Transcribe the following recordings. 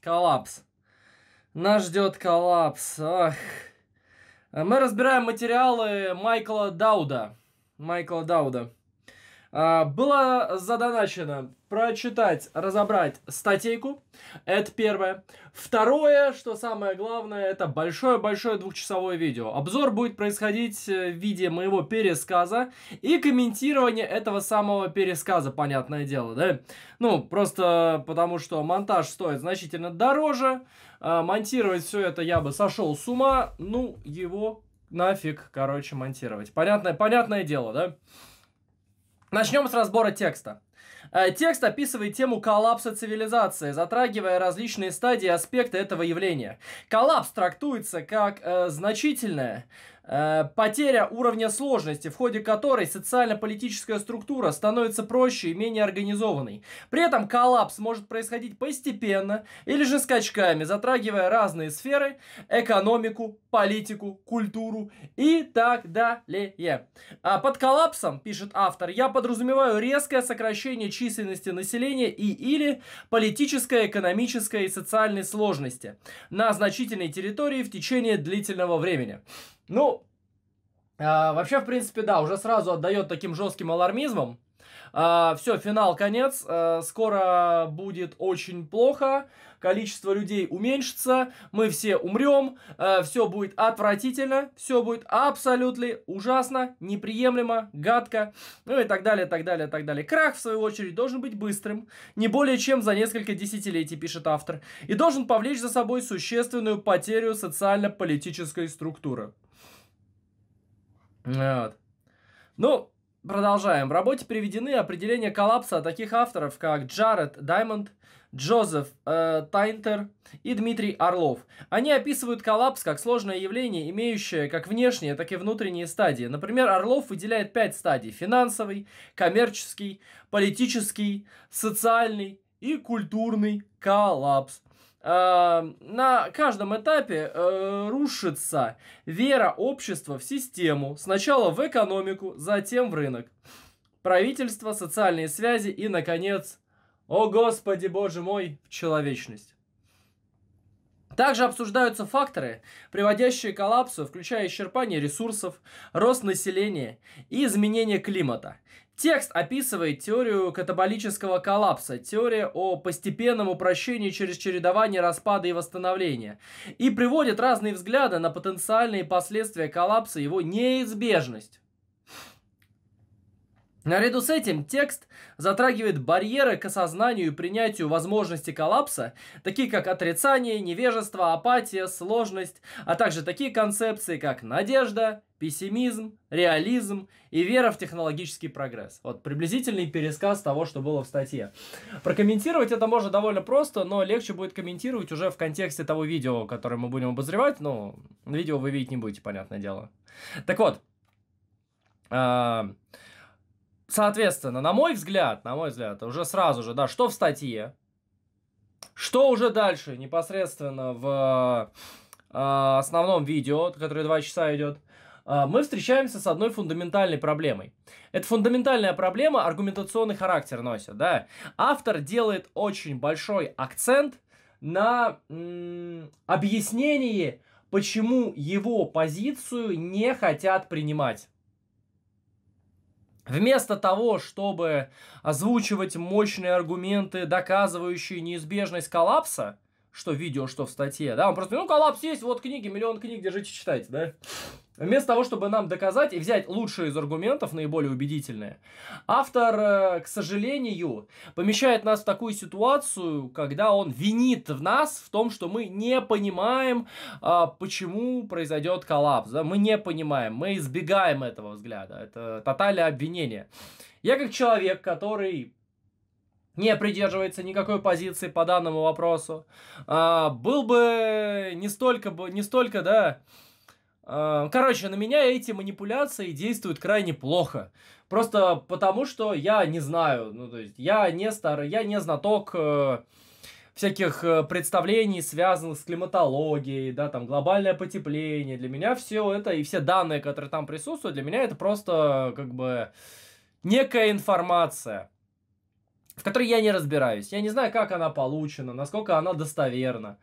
Коллапс. Нас ждет коллапс. Ах. Мы разбираем материалы Майкла Дауда. Было задоначено прочитать, разобрать статейку. Это первое. Второе, что самое главное, это большое-большое двухчасовое видео. Обзор будет происходить в виде моего пересказа и комментирование этого самого пересказа, понятное дело, да? Ну, просто потому что монтаж стоит значительно дороже. Монтировать все это я бы сошел с ума. Ну, его нафиг, короче, монтировать. Понятное дело, да? Начнем с разбора текста. Текст описывает тему коллапса цивилизации, затрагивая различные стадии и аспекты этого явления. Коллапс трактуется как значительная потеря уровня сложности, в ходе которой социально-политическая структура становится проще и менее организованной. При этом коллапс может происходить постепенно или же скачками, затрагивая разные сферы: экономику, политику, культуру и так далее. Под коллапсом, пишет автор, я подразумеваю резкое сокращение численности населения и или политической, экономической и социальной сложности на значительной территории в течение длительного времени. Ну, вообще, в принципе, да, уже сразу отдает таким жестким алармизмом. Все, финал, конец. Скоро будет очень плохо. Количество людей уменьшится. Мы все умрем. Все будет отвратительно. Все будет абсолютно ужасно, неприемлемо, гадко. Ну и так далее, так далее, так далее. Крах, в свою очередь, должен быть быстрым. Не более чем за несколько десятилетий, пишет автор. И должен повлечь за собой существенную потерю социально-политической структуры. Вот. Ну... Продолжаем. В работе приведены определения коллапса таких авторов, как Джаред Даймонд, Джозеф Тайнтер и Дмитрий Орлов. Они описывают коллапс как сложное явление, имеющее как внешние, так и внутренние стадии. Например, Орлов выделяет 5 стадий: финансовый, коммерческий, политический, социальный и культурный коллапс. На каждом этапе рушится вера общества в систему, сначала в экономику, затем в рынок, правительство, социальные связи и, наконец, о господи боже мой, в человечность. Также обсуждаются факторы, приводящие к коллапсу, включая исчерпание ресурсов, рост населения и изменение климата. Текст описывает теорию катаболического коллапса, теория о постепенном упрощении через чередование распада и восстановления, и приводит разные взгляды на потенциальные последствия коллапса и его неизбежность. Наряду с этим текст затрагивает барьеры к осознанию и принятию возможности коллапса, такие как отрицание, невежество, апатия, сложность, а также такие концепции, как надежда, пессимизм, реализм и вера в технологический прогресс. Вот приблизительный пересказ того, что было в статье. Прокомментировать это можно довольно просто, но легче будет комментировать уже в контексте того видео, которое мы будем обозревать. Ну, видео вы видеть не будете, понятное дело. Так вот... Соответственно, на мой взгляд, уже сразу же, да, что в статье, что уже дальше, непосредственно в основном видео, которое 2 часа идет, мы встречаемся с одной фундаментальной проблемой. Эта фундаментальная проблема аргументационный характер носит, да. Автор делает очень большой акцент на объяснении, почему его позицию не хотят принимать. Вместо того, чтобы озвучивать мощные аргументы, доказывающие неизбежность коллапса, что в видео, что в статье, да, он просто, ну, коллапс есть, вот книги, миллион книг, держите, читайте, да. Вместо того, чтобы нам доказать и взять лучшие из аргументов, наиболее убедительные, автор, к сожалению, помещает нас в такую ситуацию, когда он винит в нас в том, что мы не понимаем, почему произойдет коллапс. Да? Мы не понимаем, мы избегаем этого взгляда. Это тотальное обвинение. Я как человек, который... не придерживается никакой позиции по данному вопросу, был бы не столько, да... Короче, на меня эти манипуляции действуют крайне плохо. Просто потому, что я не знаю, ну, то есть я не знаток всяких представлений, связанных с климатологией, да, там, глобальное потепление. Для меня все это и все данные, которые там присутствуют, для меня это просто, как бы, некая информация. в которой я не разбираюсь. Я не знаю, как она получена, насколько она достоверна.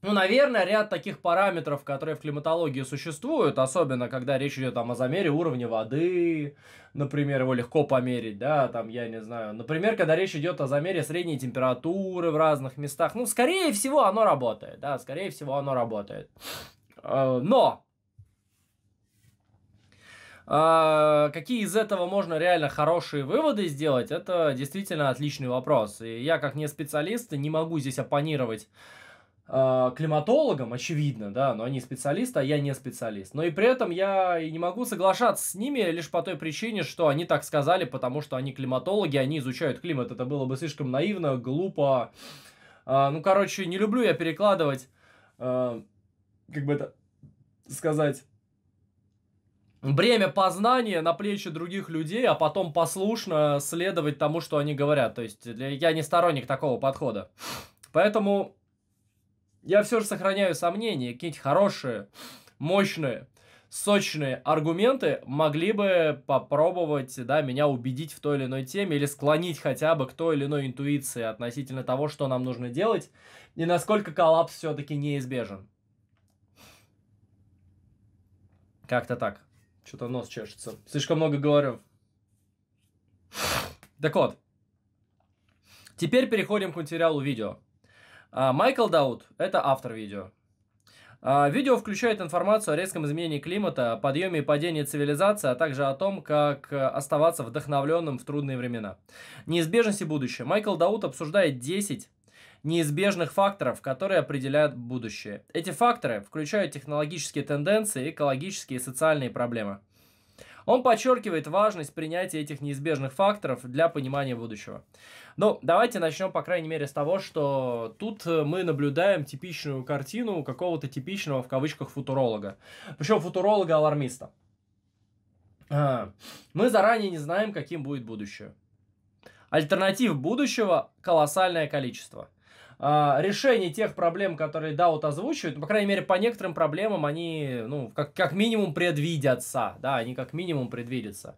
Ну, наверное, ряд таких параметров, которые в климатологии существуют, особенно когда речь идет там, о замере уровня воды, например, его легко померить, да, там, я не знаю. Например, когда речь идет о замере средней температуры в разных местах, ну, скорее всего, оно работает, да, скорее всего, оно работает. Но! Какие из этого можно реально хорошие выводы сделать, это действительно отличный вопрос. И я, как не специалист, не могу здесь оппонировать климатологам, очевидно, да, но они специалисты, а я не специалист. Но и при этом я и не могу соглашаться с ними лишь по той причине, что они так сказали, потому что они климатологи, они изучают климат. Это было бы слишком наивно, глупо. Ну, короче, не люблю я перекладывать, как бы это сказать, бремя познания на плечи других людей, а потом послушно следовать тому, что они говорят. То есть я не сторонник такого подхода. Поэтому... я все же сохраняю сомнения, какие-нибудь хорошие, мощные, сочные аргументы могли бы попробовать, да, меня убедить в той или иной теме или склонить хотя бы к той или иной интуиции относительно того, что нам нужно делать и насколько коллапс все-таки неизбежен. Как-то так. Что-то нос чешется. Слишком много говорю. Так вот. Теперь переходим к материалу видео. Майкл Дауд – это автор видео. Видео включает информацию о резком изменении климата, подъеме и падении цивилизации, а также о том, как оставаться вдохновленным в трудные времена. Неизбежность и будущее. Майкл Дауд обсуждает 10 неизбежных факторов, которые определяют будущее. Эти факторы включают технологические тенденции, экологические и социальные проблемы. Он подчеркивает важность принятия этих неизбежных факторов для понимания будущего. Ну, давайте начнем, по крайней мере, с того, что тут мы наблюдаем типичную картину какого-то типичного, в кавычках, футуролога. Причем футуролога-алармиста. Мы заранее не знаем, каким будет будущее. Альтернатив будущего колоссальное количество. Решение тех проблем, которые Дауд озвучивает, ну, по крайней мере, по некоторым проблемам они, ну, как минимум предвидятся, да, они как минимум предвидятся.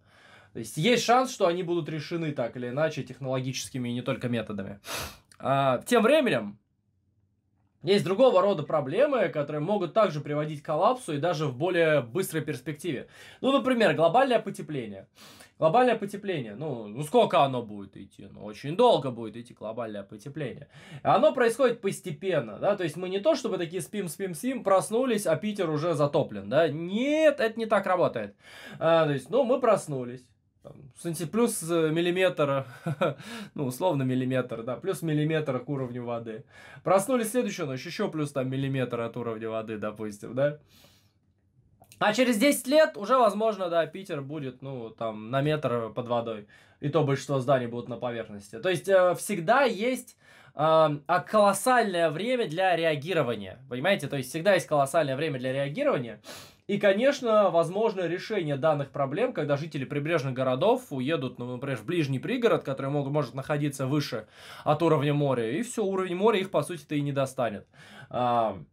То есть, есть шанс, что они будут решены так или иначе технологическими и не только методами. Тем временем, есть другого рода проблемы, которые могут также приводить к коллапсу и даже в более быстрой перспективе. Ну, например, глобальное потепление. Глобальное потепление, ну сколько оно будет идти? Ну, очень долго будет идти глобальное потепление. Оно происходит постепенно, да, то есть мы не то, чтобы такие спим-спим-спим, проснулись, а Питер уже затоплен, да. Нет, это не так работает. То есть, ну, мы проснулись. Там, плюс миллиметр, ну, условно миллиметр, да, плюс миллиметр к уровню воды. Проснулись следующую ночь, еще плюс там миллиметр от уровня воды, допустим, да. А через 10 лет уже, возможно, да, Питер будет, ну, там, на метр под водой. И то большинство зданий будут на поверхности. То есть, всегда есть колоссальное время для реагирования, понимаете? То есть, всегда есть колоссальное время для реагирования. И, конечно, возможно решение данных проблем, когда жители прибрежных городов уедут, ну, например, в ближний пригород, который может находиться выше от уровня моря, и все, уровень моря их, по сути-то, и не достанет. Это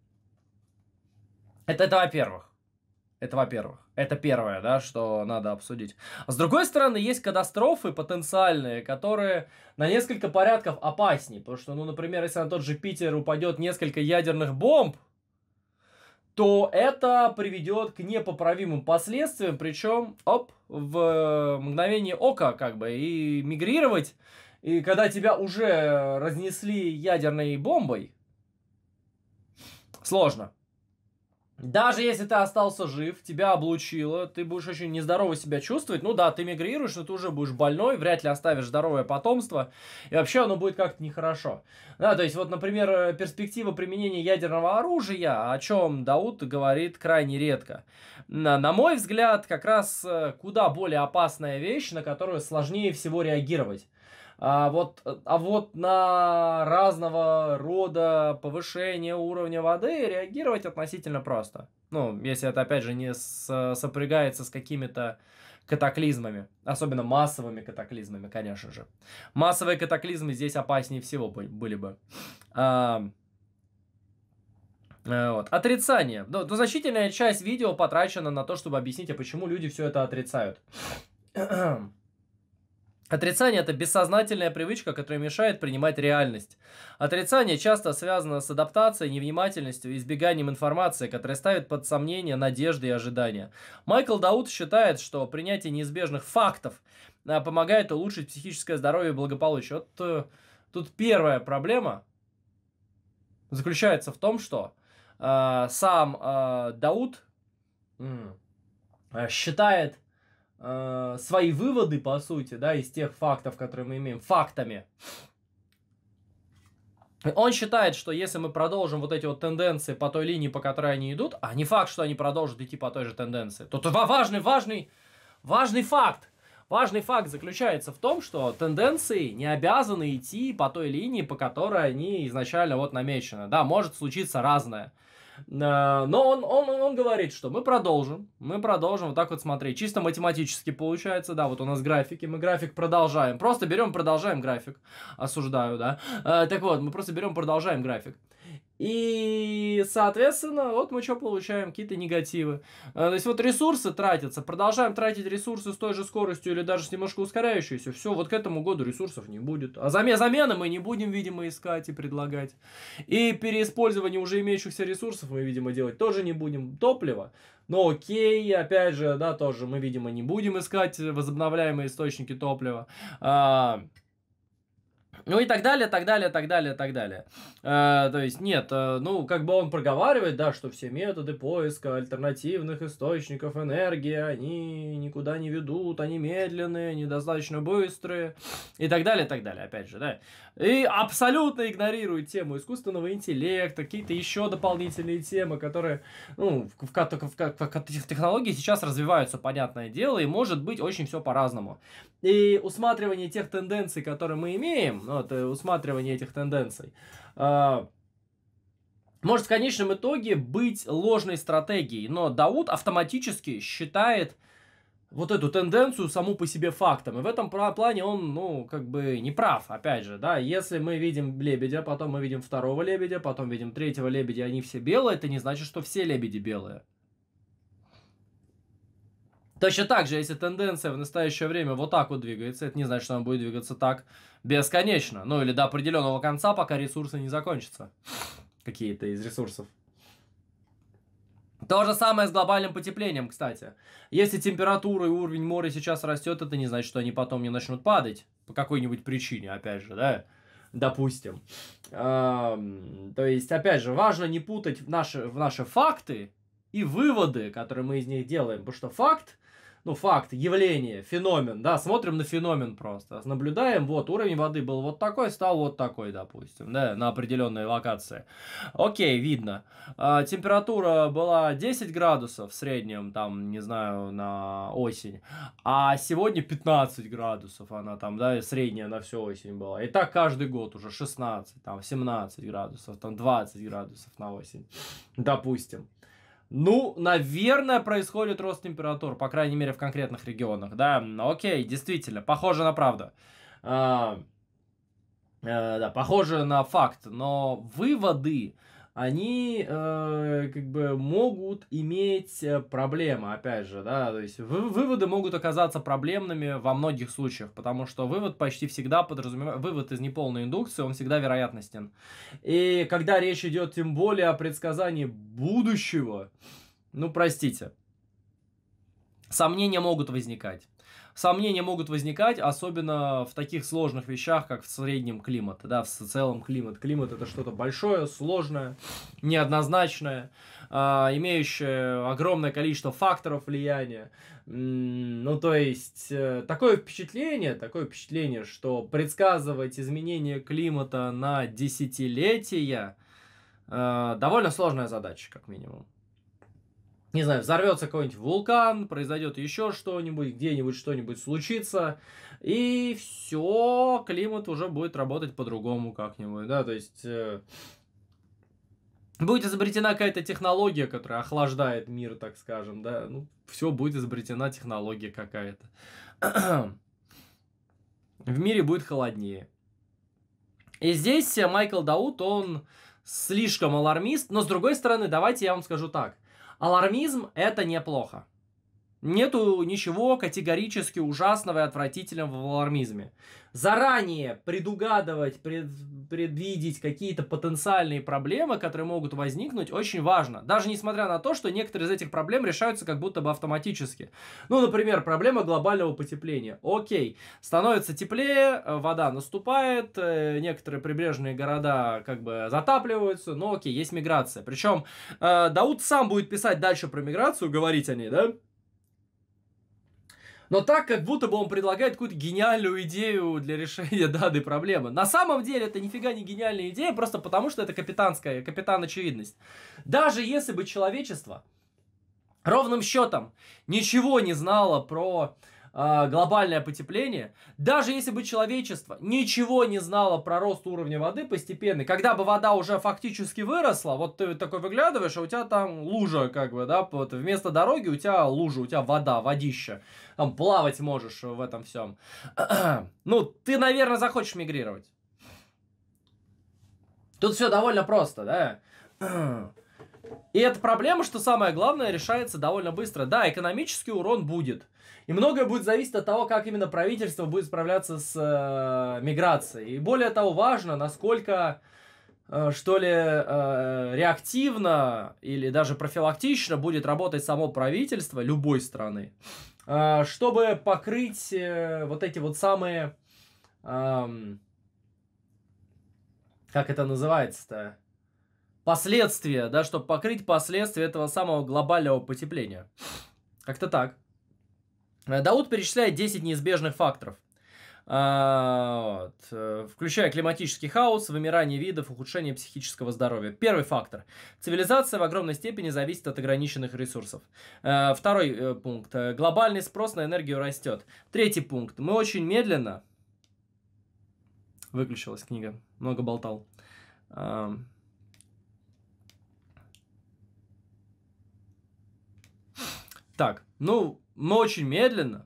во-первых. Это во-первых. Это первое, да, что надо обсудить. С другой стороны, есть катастрофы потенциальные, которые на несколько порядков опаснее. Потому что, ну, например, если на тот же Питер упадет несколько ядерных бомб, то это приведет к непоправимым последствиям, причем, в мгновение ока, как бы, и мигрировать, и когда тебя уже разнесли ядерной бомбой, сложно. Даже если ты остался жив, тебя облучило, ты будешь очень нездорово себя чувствовать, ну да, ты мигрируешь, но ты уже будешь больной, вряд ли оставишь здоровое потомство, и вообще оно будет как-то нехорошо. Да, то есть вот, например, перспектива применения ядерного оружия, о чем Дауд говорит крайне редко. На мой взгляд, как раз куда более опасная вещь, на которую сложнее всего реагировать. А вот на разного рода повышение уровня воды реагировать относительно просто. Ну, если это, опять же, не сопрягается с какими-то катаклизмами. Особенно массовыми катаклизмами, конечно же. Массовые катаклизмы здесь опаснее всего были бы. Вот. Отрицание. Ну, значительная часть видео потрачена на то, чтобы объяснить, а почему люди все это отрицают. Отрицание – это бессознательная привычка, которая мешает принимать реальность. Отрицание часто связано с адаптацией, невнимательностью и избеганием информации, которая ставит под сомнение надежды и ожидания. Майкл Дауд считает, что принятие неизбежных фактов помогает улучшить психическое здоровье и благополучие. Вот тут первая проблема заключается в том, что сам Дауд считает свои выводы, по сути, да, из тех фактов, которые мы имеем, фактами. Он считает, что если мы продолжим вот эти вот тенденции по той линии, по которой они идут, а не факт, что они продолжат идти по той же тенденции, то важный факт. Важный факт заключается в том, что тенденции не обязаны идти по той линии, по которой они изначально вот намечены. Да, может случиться разное. Но он говорит, что мы продолжим вот так вот смотреть. Чисто математически получается, да, вот у нас графики, мы график продолжаем. Просто берем, продолжаем график. Осуждаю, да. Так вот, мы просто берем, продолжаем график. И, соответственно, вот мы что получаем? Какие-то негативы. То есть вот ресурсы тратятся, продолжаем тратить ресурсы с той же скоростью или даже с немножко ускоряющейся. Все, вот к этому году ресурсов не будет. А замены мы не будем, видимо, искать и предлагать. И переиспользование уже имеющихся ресурсов мы, видимо, делать тоже не будем. Топливо. Но окей, опять же, да, тоже мы, видимо, не будем искать возобновляемые источники топлива. Ну и так далее. То есть, нет, ну, как бы он проговаривает, да, что все методы поиска альтернативных источников энергии, они никуда не ведут, они медленные, недостаточно быстрые, и так далее, опять же, да. И абсолютно игнорирует тему искусственного интеллекта, какие-то еще дополнительные темы, которые, ну, в технологии сейчас развиваются, понятное дело, и может быть очень все по-разному. И усматривание тех тенденций, которые мы имеем, вот, усматривание этих тенденций, может в конечном итоге быть ложной стратегией, но Дауд автоматически считает вот эту тенденцию саму по себе фактом. И в этом плане он, ну, как бы не прав, опять же, да. Если мы видим лебедя, потом мы видим второго лебедя, потом видим третьего лебедя, они все белые, это не значит, что все лебеди белые. Точно так же, если тенденция в настоящее время вот так вот двигается, это не значит, что она будет двигаться так бесконечно. Ну или до определенного конца, пока ресурсы не закончатся. Какие-то из ресурсов. То же самое с глобальным потеплением, кстати. Если температура и уровень моря сейчас растет, это не значит, что они потом не начнут падать. По какой-нибудь причине, опять же, да? Допустим. То есть, опять же, важно не путать наши факты и выводы, которые мы из них делаем. Потому что факт, ну, факт, явление, феномен, да, смотрим на феномен просто. Наблюдаем, вот, уровень воды был вот такой, стал вот такой, допустим, да, на определенной локации. Окей, видно. Температура была 10 градусов в среднем, там, не знаю, на осень. А сегодня 15 градусов она там, да, средняя на всю осень была. И так каждый год уже 16, там, 17 градусов, там, 20 градусов на осень, допустим. Ну, наверное, происходит рост температур, по крайней мере, в конкретных регионах, да, окей, действительно, похоже на правду, да, похоже на факт, но выводы, они, как бы, могут иметь проблемы, опять же, да, то есть выводы могут оказаться проблемными во многих случаях, потому что вывод почти всегда подразумевает, вывод из неполной индукции, он всегда вероятностен. И когда речь идет тем более о предсказании будущего, ну, простите, сомнения могут возникать. Сомнения могут возникать, особенно в таких сложных вещах, как в среднем климат, да, в целом климат. Климат — это что-то большое, сложное, неоднозначное, имеющее огромное количество факторов влияния. Ну, то есть, такое впечатление, что предсказывать изменение климата на десятилетия довольно сложная задача, как минимум. Не знаю, взорвется какой-нибудь вулкан, произойдет еще что-нибудь, где-нибудь что-нибудь случится, и все, климат уже будет работать по-другому как-нибудь, да, то есть будет изобретена какая-то технология, которая охлаждает мир, так скажем, да, ну, все, будет изобретена технология какая-то. В мире будет холоднее. И здесь Майкл Дауд, он слишком алармист, но с другой стороны, давайте я вам скажу так. Алармизм – это неплохо. Нету ничего категорически ужасного и отвратительного в алармизме. Заранее предугадывать, предвидеть какие-то потенциальные проблемы, которые могут возникнуть, очень важно. Даже несмотря на то, что некоторые из этих проблем решаются как будто бы автоматически. Ну, например, проблема глобального потепления. Окей, становится теплее, вода наступает, некоторые прибрежные города как бы затапливаются, но окей, есть миграция. Причем Дауд сам будет писать дальше про миграцию, говорить о ней, да? Но так, как будто бы он предлагает какую-то гениальную идею для решения данной проблемы. На самом деле, это нифига не гениальная идея, просто потому, что это капитан-очевидность. Даже если бы человечество ровным счетом ничего не знало про глобальное потепление, даже если бы человечество ничего не знало про рост уровня воды постепенно, когда бы вода уже фактически выросла, вот ты такой выглядываешь, а у тебя там лужа, как бы, да, вот вместо дороги у тебя лужа, у тебя вода, водища, там плавать можешь в этом всем. Ну, ты, наверное, захочешь мигрировать. Тут все довольно просто, да? И эта проблема, что самое главное, решается довольно быстро. Да, экономический урон будет. И многое будет зависеть от того, как именно правительство будет справляться с миграцией. И более того, важно, насколько, реактивно или даже профилактично будет работать само правительство любой страны, чтобы покрыть вот эти вот самые... как это называется-то? Последствия, да, чтобы покрыть последствия этого самого глобального потепления. Как-то так. Дауд перечисляет 10 неизбежных факторов, включая климатический хаос, вымирание видов, ухудшение психического здоровья. Первый фактор. Цивилизация в огромной степени зависит от ограниченных ресурсов. Второй пункт. Глобальный спрос на энергию растет. Третий пункт. Мы очень медленно... Выключилась книга. Много болтал. Так, ну, мы очень медленно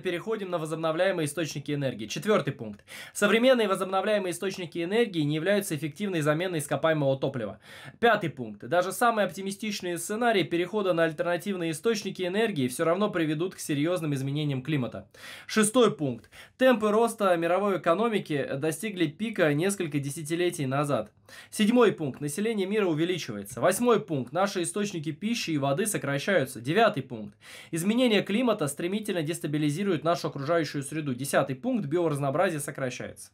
переходим на возобновляемые источники энергии. Четвертый пункт. Современные возобновляемые источники энергии не являются эффективной заменой ископаемого топлива. Пятый пункт. Даже самые оптимистичные сценарии перехода на альтернативные источники энергии все равно приведут к серьезным изменениям климата. Шестой пункт. Темпы роста мировой экономики достигли пика несколько десятилетий назад. Седьмой пункт. Население мира увеличивается. Восьмой пункт. Наши источники пищи и воды сокращаются. Девятый пункт. Изменение климата стремительно дестабилизирует нашу окружающую среду. Десятый пункт. Биоразнообразие сокращается.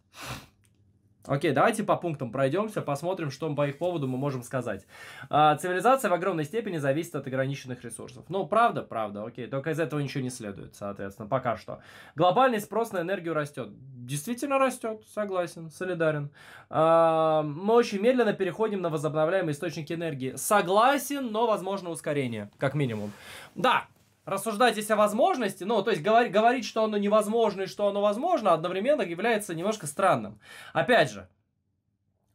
Окей, давайте по пунктам пройдемся, посмотрим, что по их поводу мы можем сказать. Цивилизация в огромной степени зависит от ограниченных ресурсов. Ну, правда? Правда, окей. Только из этого ничего не следует, соответственно, пока что. Глобальный спрос на энергию растет. Действительно растет, согласен, солидарен. Мы очень медленно переходим на возобновляемые источники энергии. Согласен, но возможно ускорение, как минимум. Да, рассуждать здесь о возможности, ну, то есть говорить, что оно невозможно и что оно возможно, одновременно является немножко странным. Опять же,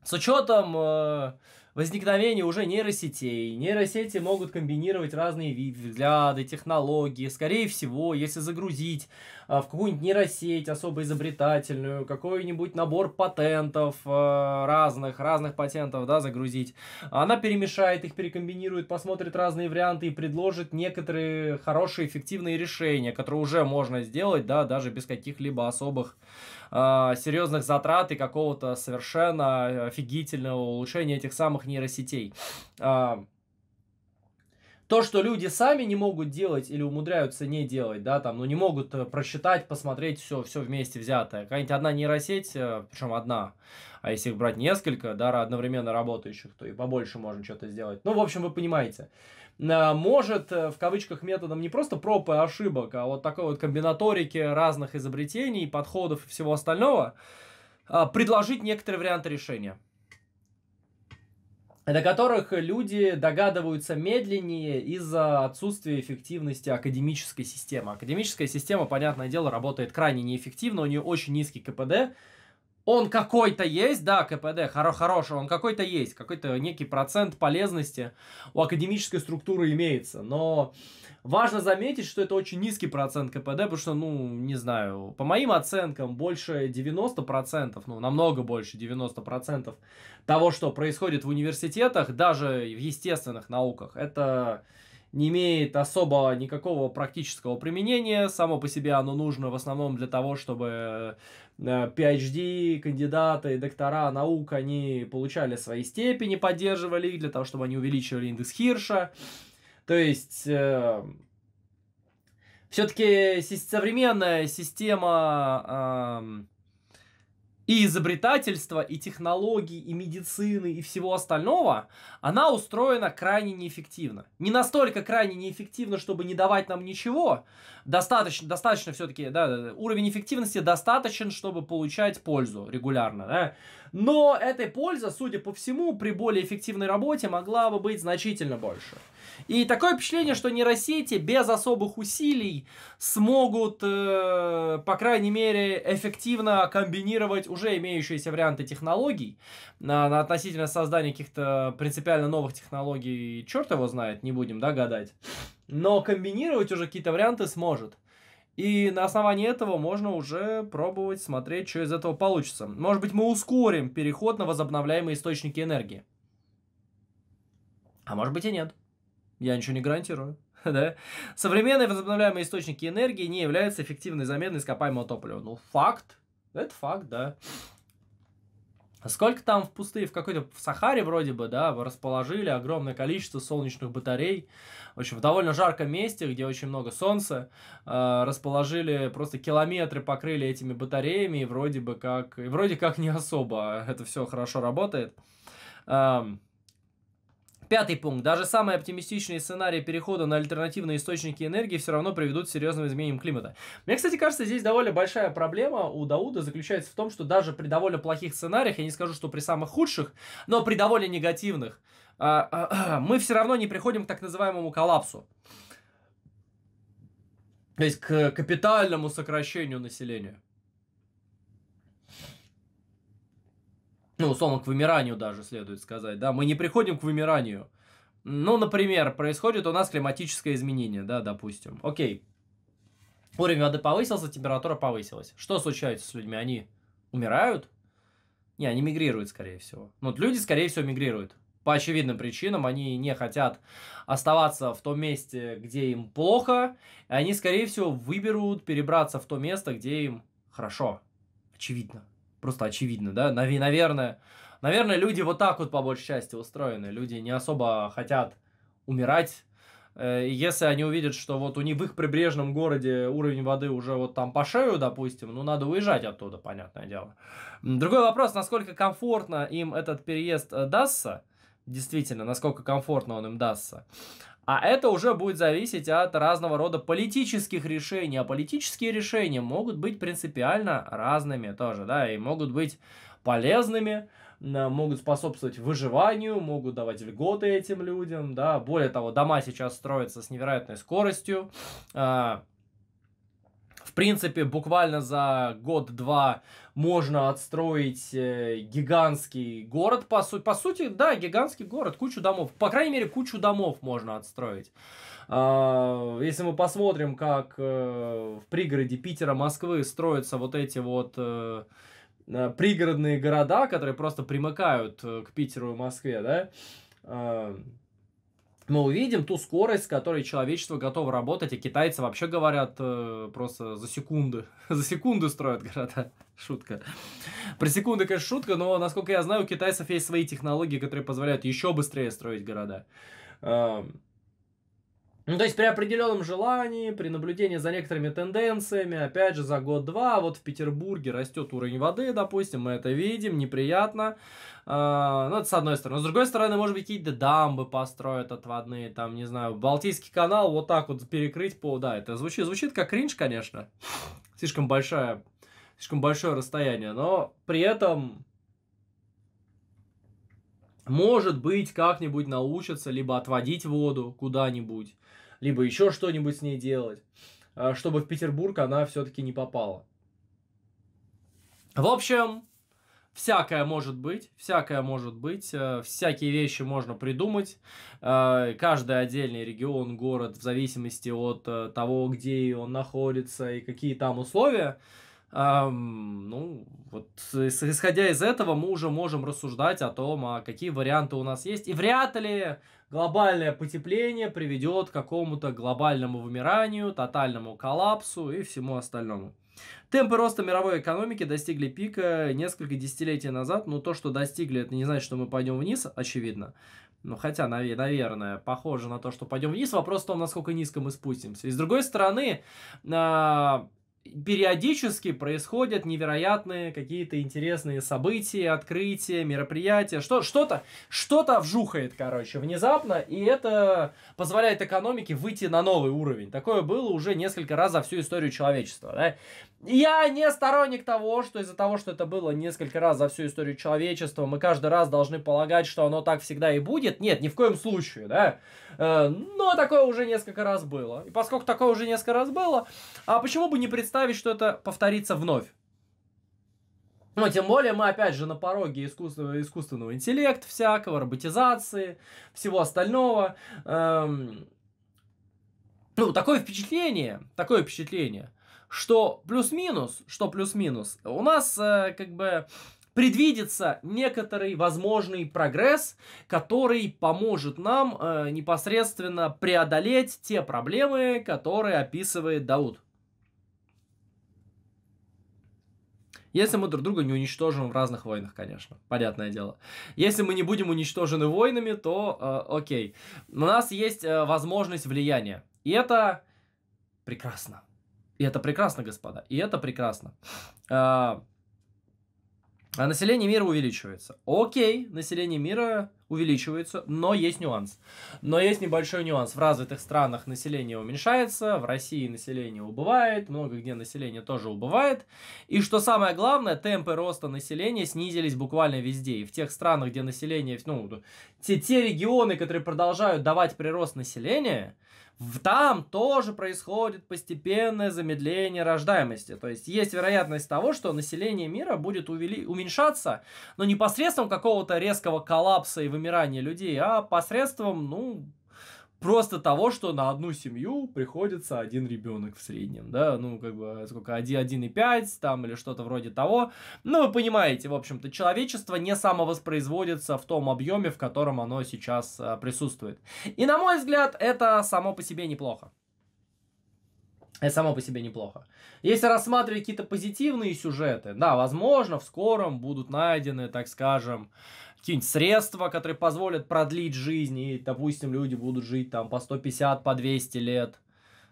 с учетом возникновения уже нейросетей, нейросети могут комбинировать разные взгляды, технологии. Скорее всего, если загрузить в какую-нибудь нейросеть особо изобретательную, какой-нибудь набор патентов разных патентов, да, загрузить. Она перемешает их, перекомбинирует, посмотрит разные варианты и предложит некоторые хорошие, эффективные решения, которые уже можно сделать, да, даже без каких-либо особых серьезных затрат и какого-то совершенно офигительного улучшения этих самых нейросетей. То, что люди сами не могут делать или умудряются не делать, да, там, ну, не могут просчитать, посмотреть все вместе взятое. Какая-нибудь одна нейросеть, причем одна, а если их брать несколько, да, одновременно работающих, то и побольше можно что-то сделать. Ну, в общем, вы понимаете. Может, в кавычках, методом не просто проб и ошибок, а вот такой вот комбинаторики разных изобретений, подходов и всего остального, предложить некоторые варианты решения, до которых люди догадываются медленнее из-за отсутствия эффективности академической системы. Академическая система, понятное дело, работает крайне неэффективно, у нее очень низкий КПД, он какой-то есть, да, КПД хороший, он какой-то есть, какой-то некий процент полезности у академической структуры имеется, но важно заметить, что это очень низкий процент КПД, потому что, ну, не знаю, по моим оценкам, больше 90%, ну, намного больше 90% того, что происходит в университетах, даже в естественных науках, это не имеет особо никакого практического применения. Само по себе оно нужно в основном для того, чтобы PhD, кандидаты, доктора наук, они получали свои степени, поддерживали их, для того, чтобы они увеличивали индекс Хирша. То есть, все-таки современная система и изобретательства, и технологий, и медицины, и всего остального, она устроена крайне неэффективно. Не настолько крайне неэффективно, чтобы не давать нам ничего. Достаточно все-таки, да, уровень эффективности достаточен, чтобы получать пользу регулярно. Да? Но этой пользы, судя по всему, при более эффективной работе могла бы быть значительно больше. И такое впечатление, что нейросети без особых усилий смогут, по крайней мере, эффективно комбинировать уже имеющиеся варианты технологий относительно создания каких-то принципиально новых технологий. Черт его знает, не будем, да, гадать. Но комбинировать уже какие-то варианты сможет. И на основании этого можно уже пробовать смотреть, что из этого получится. Может быть, мы ускорим переход на возобновляемые источники энергии. А может быть и нет. Я ничего не гарантирую. Да? Современные возобновляемые источники энергии не являются эффективной заменой ископаемого топлива. Ну, факт. Это факт, да. Сколько там в пустыне, в какой-то в Сахаре вроде бы, да, расположили огромное количество солнечных батарей. В общем, в довольно жарком месте, где очень много солнца, расположили просто километры, покрыли этими батареями, и вроде как не особо это все хорошо работает. Пятый пункт. Даже самые оптимистичные сценарии перехода на альтернативные источники энергии все равно приведут к серьезным изменениям климата. Мне, кстати, кажется, здесь довольно большая проблема у Дауда заключается в том, что даже при довольно плохих сценариях, я не скажу, что при самых худших, но при довольно негативных, мы все равно не приходим к так называемому коллапсу. То есть к капитальному сокращению населения. Ну, условно, к вымиранию даже, следует сказать, да, мы не приходим к вымиранию. Ну, например, происходит у нас климатическое изменение, да, допустим. Окей, уровень воды повысился, температура повысилась. Что случается с людьми? Они умирают? Не, они мигрируют, скорее всего. Ну, люди, скорее всего, мигрируют. По очевидным причинам они не хотят оставаться в том месте, где им плохо. И они, скорее всего, выберут перебраться в то место, где им хорошо. Очевидно. Просто очевидно, да? Наверное, люди вот так вот по большей части устроены. Люди не особо хотят умирать. Если они увидят, что вот у них в их прибрежном городе уровень воды уже вот там по шею, допустим, ну, надо уезжать оттуда, понятное дело. Другой вопрос, насколько комфортно им этот переезд дастся. Действительно, насколько комфортно он им дастся. А это уже будет зависеть от разного рода политических решений. А политические решения могут быть принципиально разными тоже, да, и могут быть полезными, могут способствовать выживанию, могут давать льготы этим людям, да. Более того, дома сейчас строятся с невероятной скоростью. В принципе, буквально за год-два можно отстроить гигантский город. По сути, да, гигантский город, кучу домов. По крайней мере, кучу домов можно отстроить. Если мы посмотрим, как в пригороде Питера, Москвы строятся вот эти вот пригородные города, которые просто примыкают к Питеру и Москве, да, мы увидим ту скорость, с которой человечество готово работать, а китайцы вообще говорят просто за секунды. За секунды строят города. Шутка. Про секунды, конечно, шутка, но, насколько я знаю, у китайцев есть свои технологии, которые позволяют еще быстрее строить города. Ну, то есть, при определенном желании, при наблюдении за некоторыми тенденциями, опять же, за год-два, вот в Петербурге растет уровень воды, допустим, мы это видим, неприятно. Ну, это с одной стороны. С другой стороны, может быть, какие-то дамбы построят отводные, там, не знаю, Балтийский канал вот так вот перекрыть по... Да, это звучит как кринж, конечно. Слишком большое расстояние, но при этом... Может быть, как-нибудь научатся либо отводить воду куда-нибудь, либо еще что-нибудь с ней делать, чтобы в Петербург она все-таки не попала. В общем, Всякое может быть, всякое может быть, всякие вещи можно придумать. Каждый отдельный регион, город, в зависимости от того, где он находится и какие там условия. Ну, вот, исходя из этого, мы уже можем рассуждать о том, а какие варианты у нас есть. И вряд ли глобальное потепление приведет к какому-то глобальному вымиранию, тотальному коллапсу и всему остальному. Темпы роста мировой экономики достигли пика несколько десятилетий назад. Но то, что достигли, это не значит, что мы пойдем вниз, очевидно. Ну, хотя, наверное, похоже на то, что пойдем вниз. Вопрос в том, насколько низко мы спустимся. И с другой стороны, периодически происходят невероятные какие-то интересные события, открытия, мероприятия. Что-то вжухает, короче, внезапно, и это позволяет экономике выйти на новый уровень. Такое было уже несколько раз за всю историю человечества, да? Я не сторонник того, что из-за того, что это было несколько раз за всю историю человечества, мы каждый раз должны полагать, что оно так всегда и будет. Нет, ни в коем случае, да? Но такое уже несколько раз было. И поскольку такое уже несколько раз было, а почему бы не представить, что это повторится вновь? Но тем более мы опять же на пороге искусственного интеллекта, всякого, роботизации, всего остального. Ну, такое впечатление, что плюс-минус, у нас как бы предвидится некоторый возможный прогресс, который поможет нам непосредственно преодолеть те проблемы, которые описывает Дауд. Если мы друг друга не уничтожим в разных войнах, конечно, понятное дело. Если мы не будем уничтожены войнами, то окей. У нас есть возможность влияния. И это прекрасно. И это прекрасно, господа. И это прекрасно. А население мира увеличивается. Окей, население мира увеличивается, но есть нюанс. Но есть небольшой нюанс. В развитых странах население уменьшается, в России население убывает, много где население тоже убывает. И что самое главное, темпы роста населения снизились буквально везде. И в тех странах, где население... Ну, те регионы, которые продолжают давать прирост населения... Там тоже происходит постепенное замедление рождаемости. То есть есть вероятность того, что население мира будет уменьшаться, но не посредством какого-то резкого коллапса и вымирания людей, а посредством, ну, просто того, что на одну семью приходится один ребенок в среднем. Да, ну, как бы, сколько, 1,5 там или что-то вроде того. Ну, вы понимаете, в общем-то, человечество не самовоспроизводится в том объеме, в котором оно сейчас присутствует. И, на мой взгляд, это само по себе неплохо. Это само по себе неплохо. Если рассматривать какие-то позитивные сюжеты, да, возможно, в скором будут найдены, так скажем, какие-нибудь средства, которые позволят продлить жизнь, и, допустим, люди будут жить там по 150, по 200 лет,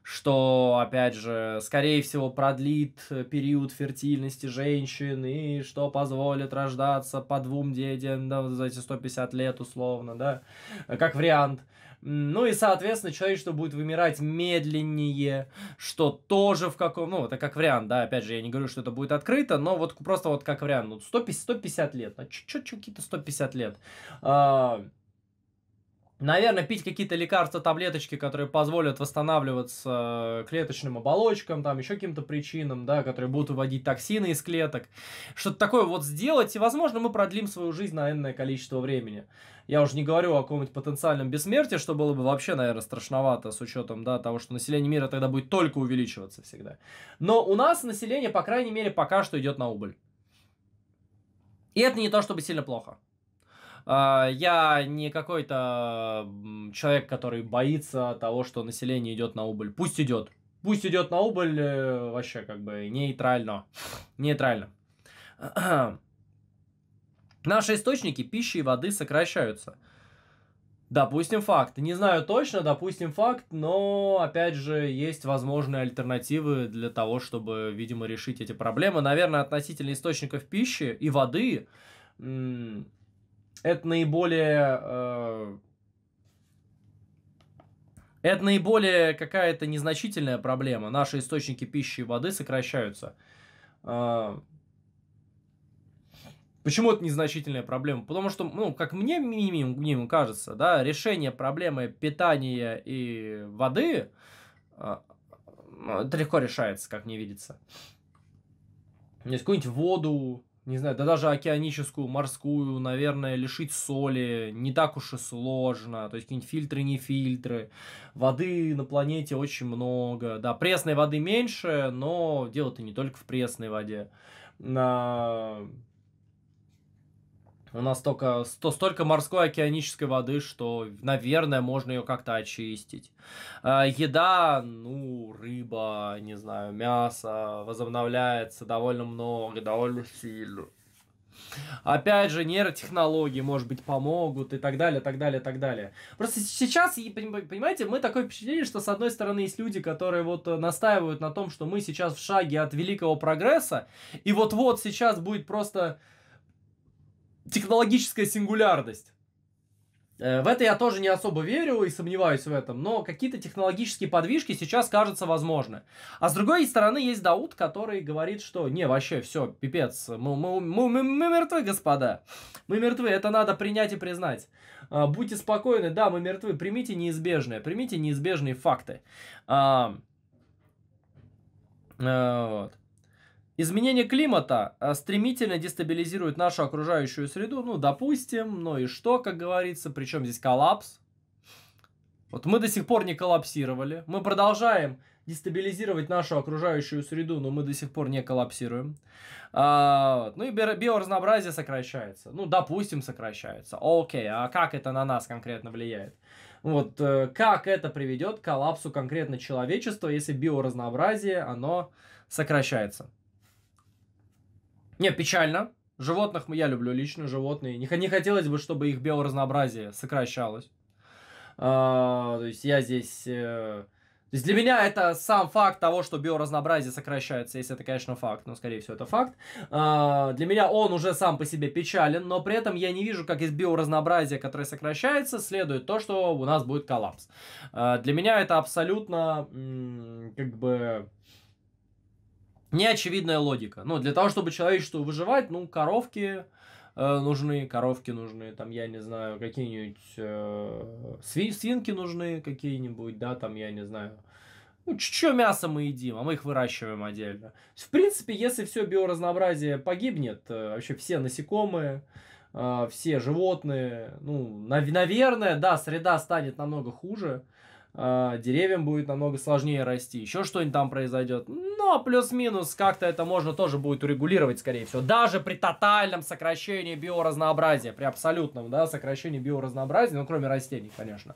что, опять же, скорее всего, продлит период фертильности женщин, и что позволит рождаться по 2 детям, да, за эти 150 лет условно, да, как вариант. Ну и, соответственно, человечество будет вымирать медленнее, что тоже в каком... Ну, это как вариант, да, опять же, я не говорю, что это будет открыто, но вот просто вот как вариант. Ну, 150 лет, а чуть-чуть какие-то 150 лет. Наверное, пить какие-то лекарства, таблеточки, которые позволят восстанавливаться клеточным оболочкам, там еще каким-то причинам, да, которые будут выводить токсины из клеток. Что-то такое вот сделать, и, возможно, мы продлим свою жизнь на энное количество времени. Я уже не говорю о каком-нибудь потенциальном бессмертии, что было бы вообще, наверное, страшновато с учетом, да, того, что население мира тогда будет только увеличиваться всегда. Но у нас население, по крайней мере, пока что идет на убыль. И это не то чтобы сильно плохо. Я не какой-то человек, который боится того, что население идет на убыль. Пусть идет. Пусть идет на убыль, вообще как бы нейтрально. Нейтрально. Наши источники пищи и воды сокращаются. Допустим, факт. Не знаю точно, допустим, факт, но, опять же, есть возможные альтернативы для того, чтобы, видимо, решить эти проблемы. Наверное, относительно источников пищи и воды... Это наиболее какая-то незначительная проблема. Наши источники пищи и воды сокращаются. Почему это незначительная проблема? Потому что, ну, как мне минимум кажется, да, решение проблемы питания и воды это легко решается, как мне видится. Какую-нибудь воду, не знаю, да даже океаническую, морскую, наверное, лишить соли не так уж и сложно. То есть какие-нибудь фильтры, не фильтры. Воды на планете очень много. Да, пресной воды меньше, но дело-то не только в пресной воде. У нас столько морской океанической воды, что, наверное, можно ее как-то очистить. Еда, ну, рыба, не знаю, мясо возобновляется довольно много, довольно сильно. Опять же, нейротехнологии, может быть, помогут и так далее, так далее, так далее. Просто сейчас, понимаете, мы такое впечатление, что, с одной стороны, есть люди, которые вот настаивают на том, что мы сейчас в шаге от великого прогресса, и вот-вот сейчас будет просто... технологическая сингулярность. В это я тоже не особо верю и сомневаюсь в этом, но какие-то технологические подвижки сейчас кажутся возможны. А с другой стороны есть Дауд, который говорит, что не, вообще, все, пипец, мы мертвы, господа. Мы мертвы, это надо принять и признать. Будьте спокойны, да, мы мертвы, примите неизбежное, примите неизбежные факты. Вот. Изменение климата стремительно дестабилизирует нашу окружающую среду, ну, допустим, ну и что, как говорится, причем здесь коллапс? Вот мы до сих пор не коллапсировали, мы продолжаем дестабилизировать нашу окружающую среду, но мы до сих пор не коллапсируем. Ну и биоразнообразие сокращается, ну, допустим, сокращается, окей, а как это на нас конкретно влияет? Вот, как это приведет к коллапсу конкретно человечества, если биоразнообразие, оно сокращается? Не, печально. Животных я люблю лично, животные. Не хотелось бы, чтобы их биоразнообразие сокращалось. То есть я здесь... То есть для меня это сам факт того, что биоразнообразие сокращается, если это, конечно, факт, но, скорее всего, это факт. Для меня он уже сам по себе печален, но при этом я не вижу, как из биоразнообразия, которое сокращается, следует то, что у нас будет коллапс. Для меня это абсолютно, как бы... неочевидная логика. Ну, для того, чтобы человечеству выживать, ну, коровки нужны, там, я не знаю, какие-нибудь свинки нужны какие-нибудь, да, там, я не знаю. Ну, чё мясо мы едим, а мы их выращиваем отдельно. В принципе, если все биоразнообразие погибнет, вообще все насекомые, все животные, ну, наверное, да, среда станет намного хуже. Деревьям будет намного сложнее расти, еще что-нибудь там произойдет. Но плюс-минус как-то это можно тоже будет урегулировать, скорее всего. Даже при тотальном сокращении биоразнообразия, при абсолютном, да, сокращении биоразнообразия, ну, кроме растений, конечно.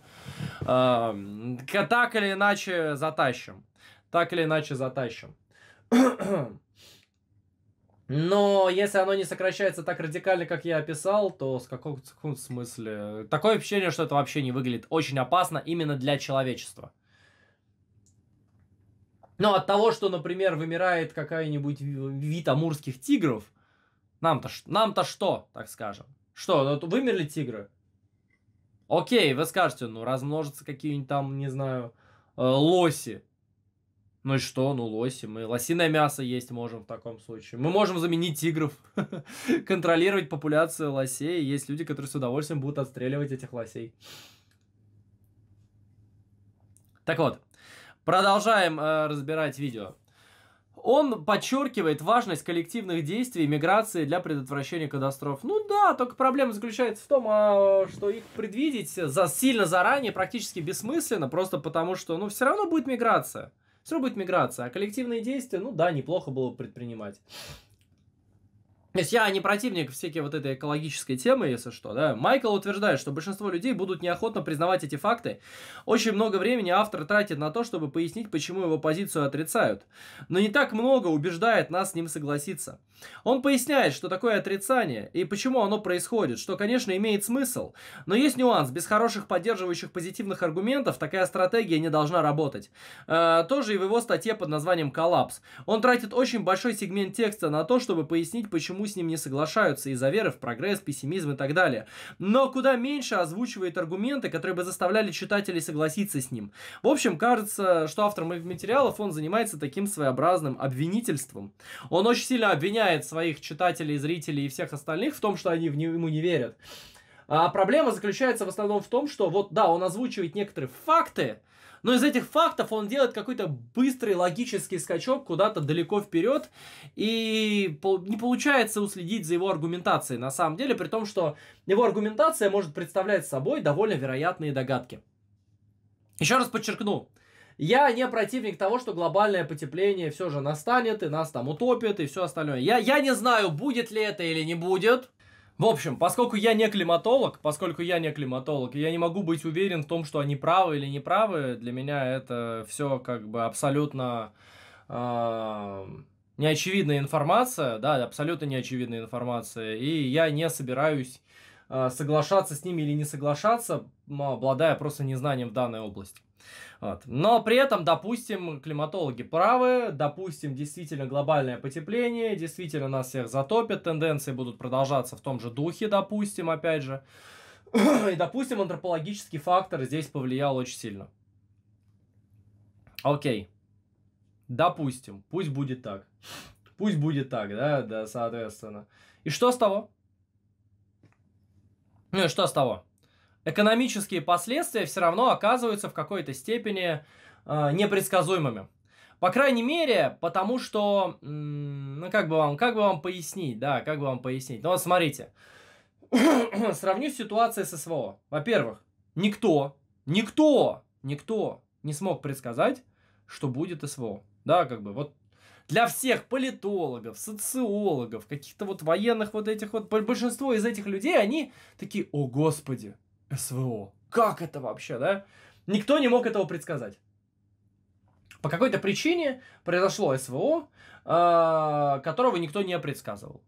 Так или иначе затащим. Так или иначе затащим. Но если оно не сокращается так радикально, как я описал, то с какого-то смысла... Такое ощущение, что это вообще не выглядит очень опасно именно для человечества. Но от того, что, например, вымирает какая-нибудь вид амурских тигров, нам-то что, так скажем? Что, вот вымерли тигры? Окей, вы скажете, ну размножатся какие-нибудь там, не знаю, лоси. Ну и что? Ну, лоси. Мы лосиное мясо есть можем в таком случае. Мы можем заменить тигров, контролировать популяцию лосей. Есть люди, которые с удовольствием будут отстреливать этих лосей. Так вот, продолжаем разбирать видео. Он подчеркивает важность коллективных действий и миграции для предотвращения катастроф. Ну да, только проблема заключается в том, что их предвидеть сильно заранее практически бессмысленно, просто потому что, ну, все равно будет миграция. Все равно будет миграция, а коллективные действия, ну да, неплохо было бы предпринимать. То есть я не противник всякие вот этой экологической темы, если что, да. Майкл утверждает, что большинство людей будут неохотно признавать эти факты. Очень много времени автор тратит на то, чтобы пояснить, почему его позицию отрицают. Но не так много убеждает нас с ним согласиться. Он поясняет, что такое отрицание и почему оно происходит, что, конечно, имеет смысл. Но есть нюанс, без хороших поддерживающих позитивных аргументов такая стратегия не должна работать. Тоже и в его статье под названием «Коллапс». Он тратит очень большой сегмент текста на то, чтобы пояснить, почему с ним не соглашаются из-за веры в прогресс, пессимизм и так далее. Но куда меньше озвучивает аргументы, которые бы заставляли читателей согласиться с ним. В общем, кажется, что автор моих материалов, он занимается таким своеобразным обвинительством. Он очень сильно обвиняет своих читателей, зрителей и всех остальных в том, что они ему не верят. А проблема заключается в основном в том, что вот да, он озвучивает некоторые факты, Но из этих фактов он делает какой-то быстрый логический скачок куда-то далеко вперед, и не получается уследить за его аргументацией на самом деле, при том, что его аргументация может представлять собой довольно вероятные догадки. Еще раз подчеркну, я не противник того, что глобальное потепление все же настанет, и нас там утопит, и все остальное. Я не знаю, будет ли это или не будет. В общем, поскольку я не климатолог, я не могу быть уверен в том, что они правы или не правы. Для меня это все как бы абсолютно неочевидная информация. Да, абсолютно неочевидная информация. И я не собираюсь соглашаться с ними или не соглашаться, обладая просто незнанием в данной области. Вот. Но при этом, допустим, климатологи правы, допустим, действительно глобальное потепление, действительно нас всех затопит, тенденции будут продолжаться в том же духе, допустим, опять же. И, допустим, антропологический фактор здесь повлиял очень сильно. Окей. Допустим, пусть будет так. Пусть будет так, да, да, соответственно. И что с того? Ну и что с того? Экономические последствия все равно оказываются в какой-то степени непредсказуемыми. По крайней мере, потому что, ну как бы вам пояснить, да, как бы вам пояснить. Ну вот смотрите, сравню ситуацию с СВО. Во-первых, никто не смог предсказать, что будет СВО. Да, как бы вот для всех политологов, социологов, каких-то вот военных вот этих вот, большинство из этих людей, они такие: о господи, СВО. Как это вообще, да? Никто не мог этого предсказать. По какой-то причине произошло СВО, которого никто не предсказывал.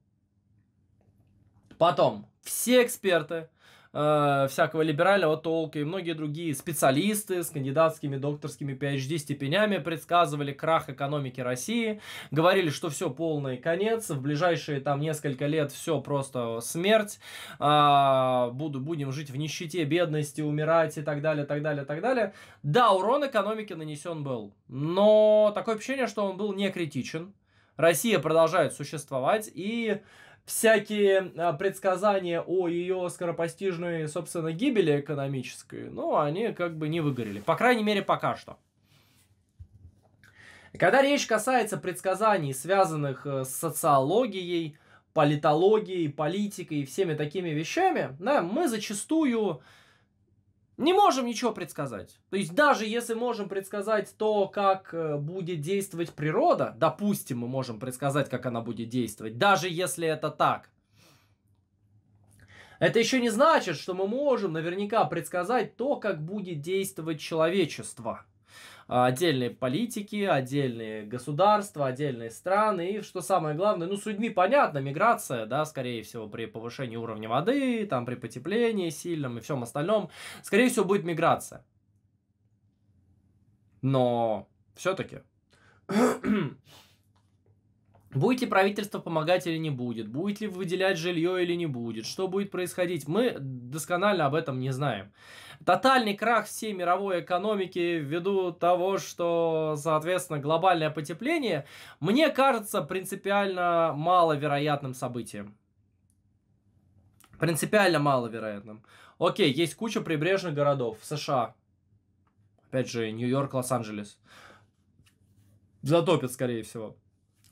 Потом все эксперты всякого либерального толка и многие другие специалисты с кандидатскими, докторскими, PhD степенями предсказывали крах экономики России, говорили, что все полный конец, в ближайшие там несколько лет все просто смерть, будем жить в нищете, бедности, умирать и так далее, так далее, так далее. Да, урон экономике нанесен был, но такое ощущение, что он был не критичен. Россия продолжает существовать, и всякие предсказания о ее скоропостижной, собственно, гибели экономической, ну, они как бы не выгорели. По крайней мере, пока что. Когда речь касается предсказаний, связанных с социологией, политологией, политикой и всеми такими вещами, да, мы зачастую не можем ничего предсказать. То есть даже если можем предсказать то, как будет действовать природа, допустим, мы можем предсказать, как она будет действовать, даже если это так, это еще не значит, что мы можем наверняка предсказать то, как будет действовать человечество. Отдельные политики, отдельные государства, отдельные страны. И что самое главное, ну с людьми понятно, миграция, да, скорее всего, при повышении уровня воды, там при потеплении сильном и всем остальном, скорее всего, будет миграция. Но все-таки будет ли правительство помогать или не будет, будет ли выделять жилье или не будет, что будет происходить, мы досконально об этом не знаем. Тотальный крах всей мировой экономики ввиду того, что, соответственно, глобальное потепление, мне кажется принципиально маловероятным событием. Принципиально маловероятным. Окей, есть куча прибрежных городов в США. Опять же, Нью-Йорк, Лос-Анджелес. Затопят, скорее всего.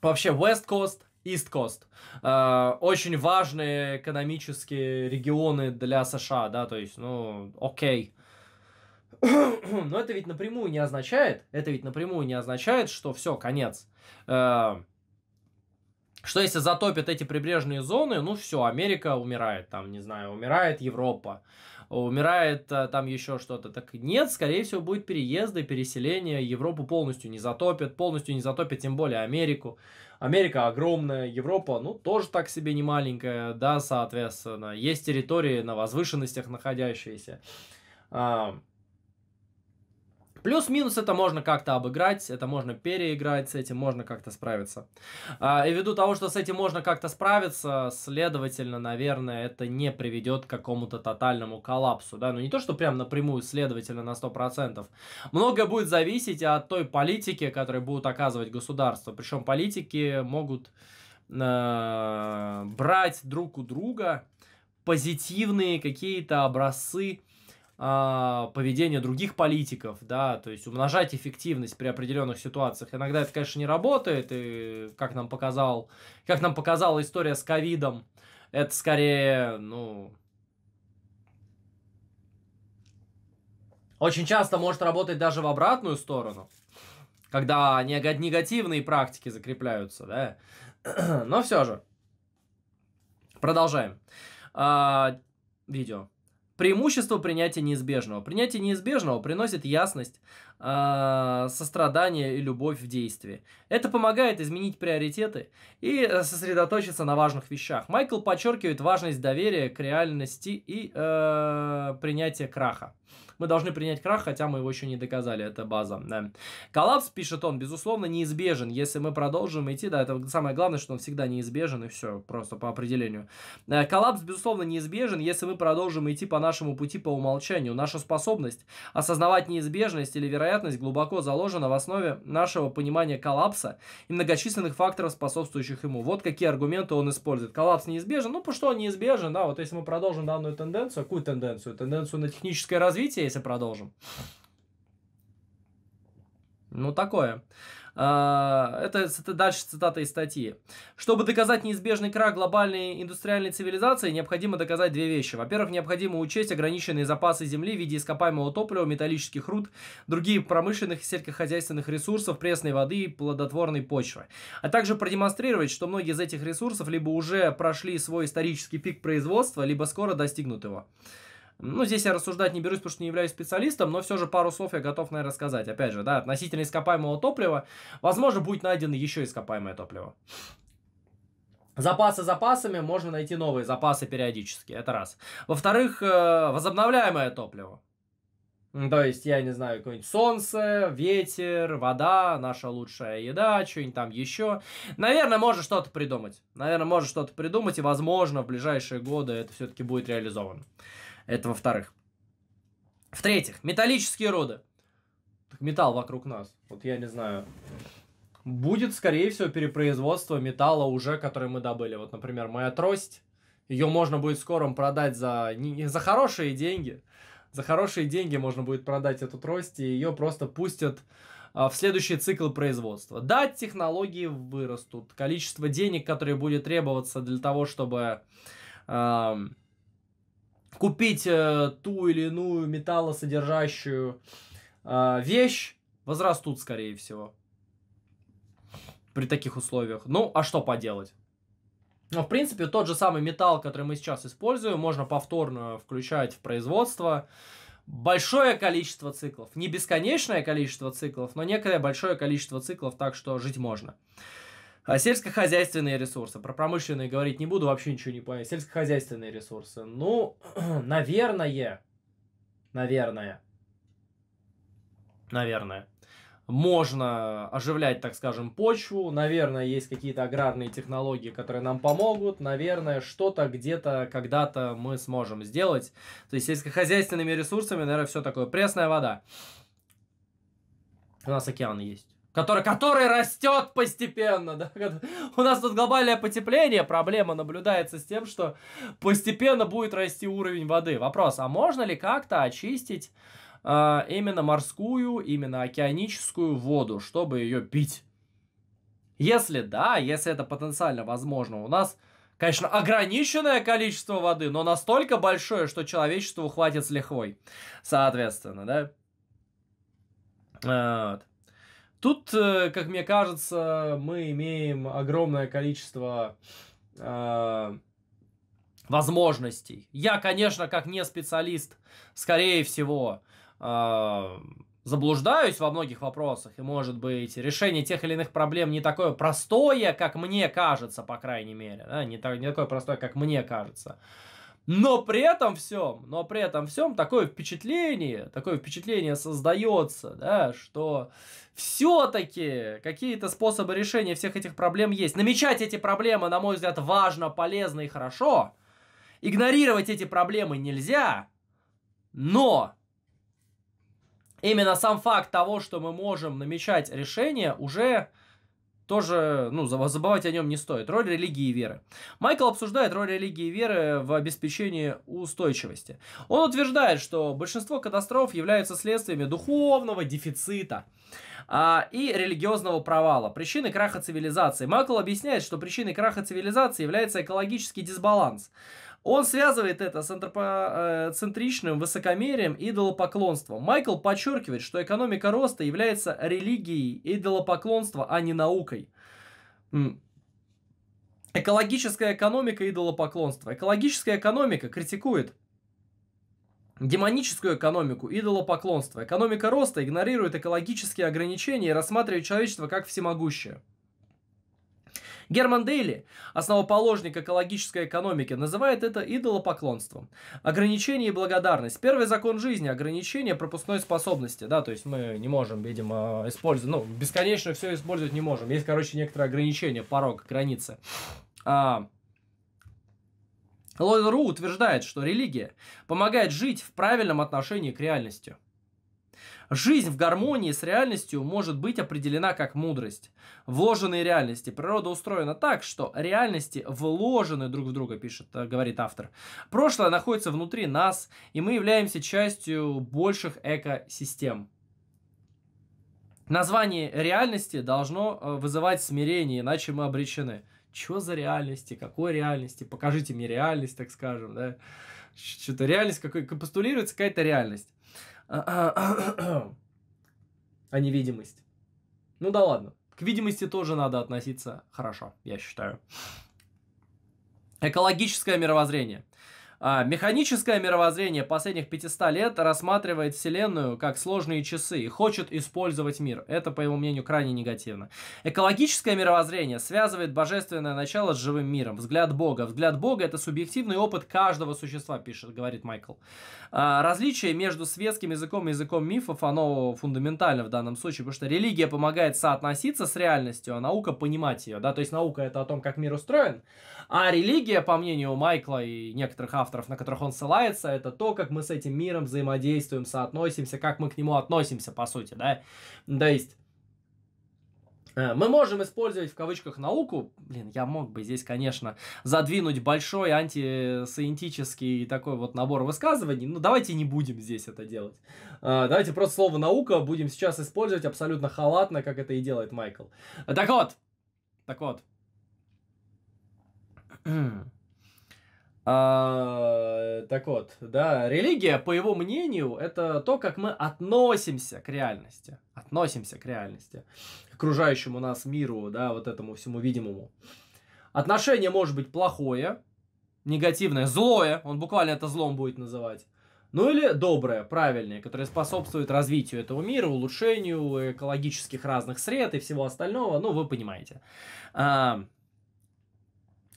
Вообще, West Coast, East Coast. Очень важные экономические регионы для США, да, то есть, ну, окей. Но это ведь напрямую не означает, что все, конец. Что если затопят эти прибрежные зоны, ну все, Америка умирает, там, не знаю, умирает Европа, умирает там еще что-то. Так нет, скорее всего, будет переезды, переселения. Европу полностью не затопят, тем более Америку. Америка огромная, Европа, ну, тоже так себе не маленькая, да, соответственно. Есть территории на возвышенностях находящиеся. Плюс-минус это можно как-то обыграть, это можно переиграть, с этим можно как-то справиться. И ввиду того, что с этим можно как-то справиться, следовательно, наверное, это не приведет к какому-то тотальному коллапсу. Да? Ну не то, что прям напрямую, следовательно, на 100%. Многое будет зависеть от той политики, которую будут оказывать государства. Причем политики могут брать друг у друга позитивные какие-то образцы поведение других политиков, да, то есть умножать эффективность при определенных ситуациях. Иногда это, конечно, не работает, и как нам показала история с ковидом, это скорее, ну, очень часто может работать даже в обратную сторону, когда негативные практики закрепляются, да, но все же. Продолжаем. Видео. Преимущество принятия неизбежного. Принятие неизбежного приносит ясность, сострадание и любовь в действии. Это помогает изменить приоритеты и сосредоточиться на важных вещах. Майкл подчеркивает важность доверия к реальности и принятия краха. Мы должны принять крах, хотя мы его еще не доказали, это база. Да. Коллапс, пишет он, безусловно, неизбежен, если мы продолжим идти, да, это самое главное, что он всегда неизбежен, и все, просто по определению. Коллапс, безусловно, неизбежен, если мы продолжим идти по нашему пути по умолчанию. Наша способность осознавать неизбежность или вероятность глубоко заложена в основе нашего понимания коллапса и многочисленных факторов, способствующих ему. Вот какие аргументы он использует. Коллапс неизбежен, ну, потому что он неизбежен, да, вот если мы продолжим данную тенденцию, какую тенденцию? Тенденцию на техническое развитие, если продолжим. Ну, такое. Это дальше цитата из статьи. Чтобы доказать неизбежный крах глобальной индустриальной цивилизации, необходимо доказать две вещи. Во-первых, необходимо учесть ограниченные запасы земли в виде ископаемого топлива, металлических руд, других промышленных и сельскохозяйственных ресурсов, пресной воды и плодотворной почвы. А также продемонстрировать, что многие из этих ресурсов либо уже прошли свой исторический пик производства, либо скоро достигнут его. Ну, здесь я рассуждать не берусь, потому что не являюсь специалистом, но все же пару слов я готов, наверное, сказать. Опять же, да, относительно ископаемого топлива, возможно, будет найдено еще ископаемое топливо. Запасы запасами, можно найти новые запасы периодически, это раз. Во-вторых, возобновляемое топливо. То есть, я не знаю, какое-нибудь солнце, ветер, вода, наша лучшая еда, что-нибудь там еще. Наверное, можно что-то придумать. Наверное, можно что-то придумать, и, возможно, в ближайшие годы это все-таки будет реализовано. Это во-вторых. В-третьих, металлические руды. Так металл вокруг нас. Вот я не знаю. Будет, скорее всего, перепроизводство металла уже, который мы добыли. Вот, например, моя трость. Ее можно будет скоро продать за хорошие деньги. За хорошие деньги можно будет продать эту трость, и ее просто пустят в следующий цикл производства. Да, технологии вырастут. Количество денег, которые будет требоваться для того, чтобы... купить ту или иную металлосодержащую вещь, возрастут, скорее всего, при таких условиях. Ну, а что поделать? Ну, в принципе, тот же самый металл, который мы сейчас используем, можно повторно включать в производство. Большое количество циклов, не бесконечное количество циклов, но некое большое количество циклов, так что жить можно. Сельскохозяйственные ресурсы. Про промышленные говорить не буду, вообще ничего не понял. Сельскохозяйственные ресурсы. Ну, наверное, можно оживлять, так скажем, почву. Наверное, есть какие-то аграрные технологии, которые нам помогут. Наверное, что-то где-то, когда-то мы сможем сделать. То есть, сельскохозяйственными ресурсами, наверное, все такое. Пресная вода. У нас океан есть. Который растет постепенно. Да? У нас тут глобальное потепление. Проблема наблюдается с тем, что постепенно будет расти уровень воды. Вопрос, а можно ли как-то очистить именно морскую, именно океаническую воду, чтобы ее пить? Если да, если это потенциально возможно, у нас, конечно, ограниченное количество воды, но настолько большое, что человечеству хватит с лихвой. Соответственно, да? Вот. Тут, как мне кажется, мы имеем огромное количество возможностей. Я, конечно, как не специалист, скорее всего, заблуждаюсь во многих вопросах. И, может быть, решение тех или иных проблем не такое простое, как мне кажется, по крайней мере. Да? Не такое простое, как мне кажется. Но при этом всем такое впечатление создается, да, что все-таки какие-то способы решения всех этих проблем есть. Намечать эти проблемы, на мой взгляд, важно, полезно и хорошо. Игнорировать эти проблемы нельзя, но именно сам факт того, что мы можем намечать решения, уже... тоже, ну, забывать о нем не стоит. Роль религии и веры. Майкл обсуждает роль религии и веры в обеспечении устойчивости. Он утверждает, что большинство катастроф являются следствиями духовного дефицита и религиозного провала. Причины краха цивилизации. Майкл объясняет, что причиной краха цивилизации является экологический дисбаланс. Он связывает это с антропоцентричным высокомерием и идолопоклонством. Майкл подчеркивает, что экономика роста является религией идолопоклонства, а не наукой. Экологическая экономика и идолопоклонство. Экологическая экономика критикует демоническую экономику, идолопоклонство. Экономика роста игнорирует экологические ограничения и рассматривает человечество как всемогущее. Герман Дейли, основоположник экологической экономики, называет это идолопоклонством. Ограничение и благодарность. Первый закон жизни – ограничение пропускной способности. Да, то есть мы не можем, видимо, использовать, ну, бесконечно все использовать не можем. Есть, короче, некоторые ограничения, порог, границы. Ллойд Ру утверждает, что религия помогает жить в правильном отношении к реальности. Жизнь в гармонии с реальностью может быть определена как мудрость. Вложенные реальности. Природа устроена так, что реальности вложены друг в друга, пишет, говорит автор. Прошлое находится внутри нас, и мы являемся частью больших экосистем. Название реальности должно вызывать смирение, иначе мы обречены. Чё за реальности? Какой реальности? Покажите мне реальность, так скажем. Да? Что-то реальность, постулируется какая-то реальность. А невидимость. Ну да ладно. К видимости тоже надо относиться хорошо, я считаю. Экологическое мировоззрение. Механическое мировоззрение последних 500 лет рассматривает Вселенную как сложные часы и хочет использовать мир. Это, по его мнению, крайне негативно. Экологическое мировоззрение связывает божественное начало с живым миром. Взгляд Бога. Взгляд Бога – это субъективный опыт каждого существа, пишет, говорит Майкл. Различие между светским языком и языком мифов, оно фундаментально в данном случае, потому что религия помогает соотноситься с реальностью, а наука – понимать ее. Да? То есть наука – это о том, как мир устроен, а религия, по мнению Майкла и некоторых авторов, на которых он ссылается, это то, как мы с этим миром взаимодействуем, соотносимся, как мы к нему относимся, по сути, да, то есть мы можем использовать в кавычках науку, блин, я мог бы здесь, конечно, задвинуть большой антисаентический такой вот набор высказываний, но давайте не будем здесь это делать, давайте просто слово наука будем сейчас использовать абсолютно халатно, как это и делает Майкл. Так вот. Так вот, религия, по его мнению, это то, как мы относимся к реальности. К окружающему нас миру, да, вот этому всему видимому. Отношение может быть плохое, негативное, злое, он буквально это злом будет называть. Ну или доброе, правильное, которое способствует развитию этого мира, улучшению экологических разных сред и всего остального, ну вы понимаете.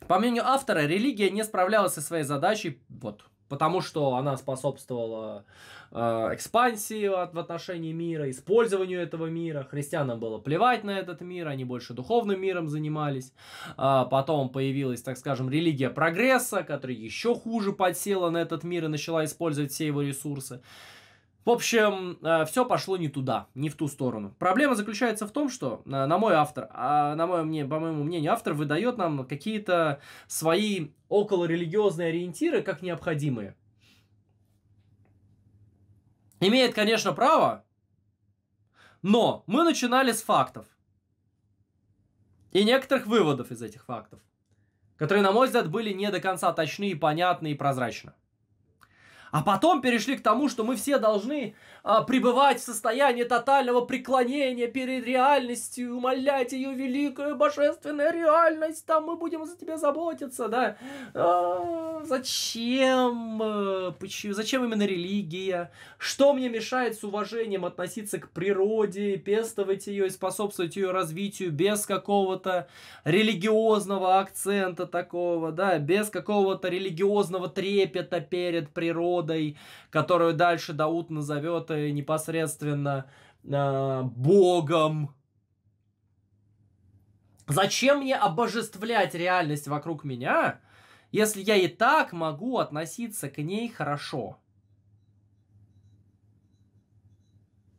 По мнению автора, религия не справлялась со своей задачей, вот, потому что она способствовала экспансии в отношении мира, использованию этого мира. Христианам было плевать на этот мир, они больше духовным миром занимались. Потом появилась, так скажем, религия прогресса, которая еще хуже подсела на этот мир и начала использовать все его ресурсы. В общем, все пошло не туда, не в ту сторону. Проблема заключается в том, что, по моему мнению, автор выдает нам какие-то свои околорелигиозные ориентиры как необходимые. Имеет, конечно, право, но мы начинали с фактов и некоторых выводов из этих фактов, которые, на мой взгляд, были не до конца точны, понятны и прозрачны. А потом перешли к тому, что мы все должны пребывать в состоянии тотального преклонения перед реальностью, умолять ее великую божественную реальность, там мы будем за тебя заботиться, да. Зачем именно религия? Что мне мешает с уважением относиться к природе, пестовать ее и способствовать ее развитию без какого-то религиозного акцента такого, да, без какого-то религиозного трепета перед природой, которую дальше Дауд назовет непосредственно Богом. Зачем мне обожествлять реальность вокруг меня, если я и так могу относиться к ней хорошо?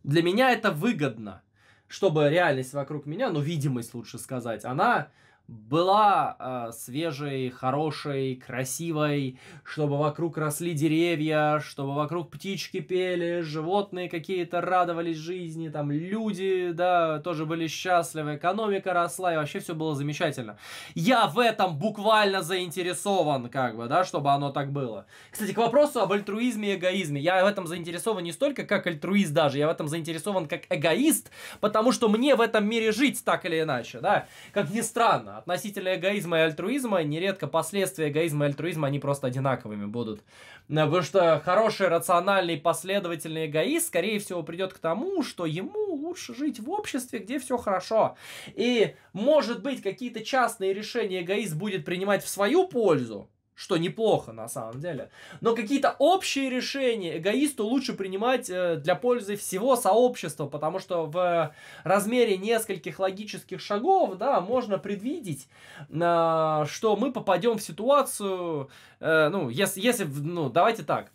Для меня это выгодно. чтобы реальность вокруг меня, ну, видимость, лучше сказать, она была свежей, хорошей, красивой, чтобы вокруг росли деревья, чтобы вокруг птички пели, животные какие-то радовались жизни, там люди, да, тоже были счастливы, экономика росла, и вообще все было замечательно. Я в этом буквально заинтересован, как бы, да, чтобы оно так было. Кстати, к вопросу об альтруизме и эгоизме. Я в этом заинтересован не столько как альтруист даже, я в этом заинтересован как эгоист, потому что мне в этом мире жить так или иначе, да, как ни странно. Относительно эгоизма и альтруизма, нередко последствия эгоизма и альтруизма, они просто одинаковыми будут. Потому что хороший, рациональный, последовательный эгоист, скорее всего, придет к тому, что ему лучше жить в обществе, где все хорошо. И, может быть, какие-то частные решения эгоист будет принимать в свою пользу, что неплохо на самом деле. Но какие-то общие решения эгоисту лучше принимать для пользы всего сообщества, потому что в размере нескольких логических шагов, да, можно предвидеть, что мы попадем в ситуацию, ну, если, ну, давайте так,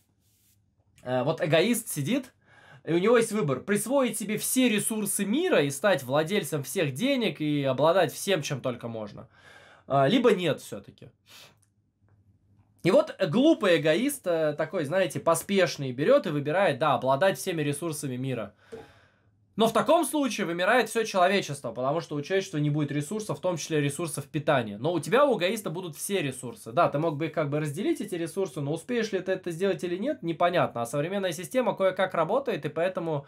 вот эгоист сидит, и у него есть выбор: присвоить себе все ресурсы мира и стать владельцем всех денег и обладать всем, чем только можно. Либо нет все-таки. И вот глупый эгоист, такой, знаете, поспешный, берет и выбирает, да, обладать всеми ресурсами мира. Но в таком случае вымирает все человечество, потому что у человечества не будет ресурсов, в том числе ресурсов питания. Но у тебя, у эгоиста, будут все ресурсы. Да, ты мог бы их как бы разделить, эти ресурсы, но успеешь ли ты это сделать или нет, непонятно. А современная система кое-как работает, и поэтому,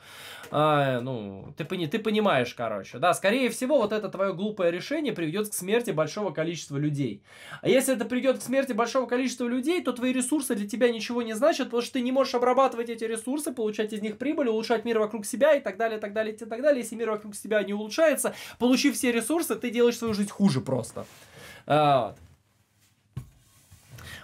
ну, ты понимаешь, короче. Да, скорее всего, вот это твое глупое решение приведет к смерти большого количества людей. А если это приведет к смерти большого количества людей, то твои ресурсы для тебя ничего не значат, потому что ты не можешь обрабатывать эти ресурсы, получать из них прибыль, улучшать мир вокруг себя и так далее, так далее. Если мир вокруг тебя не улучшается, получив все ресурсы, ты делаешь свою жизнь хуже просто. Вот.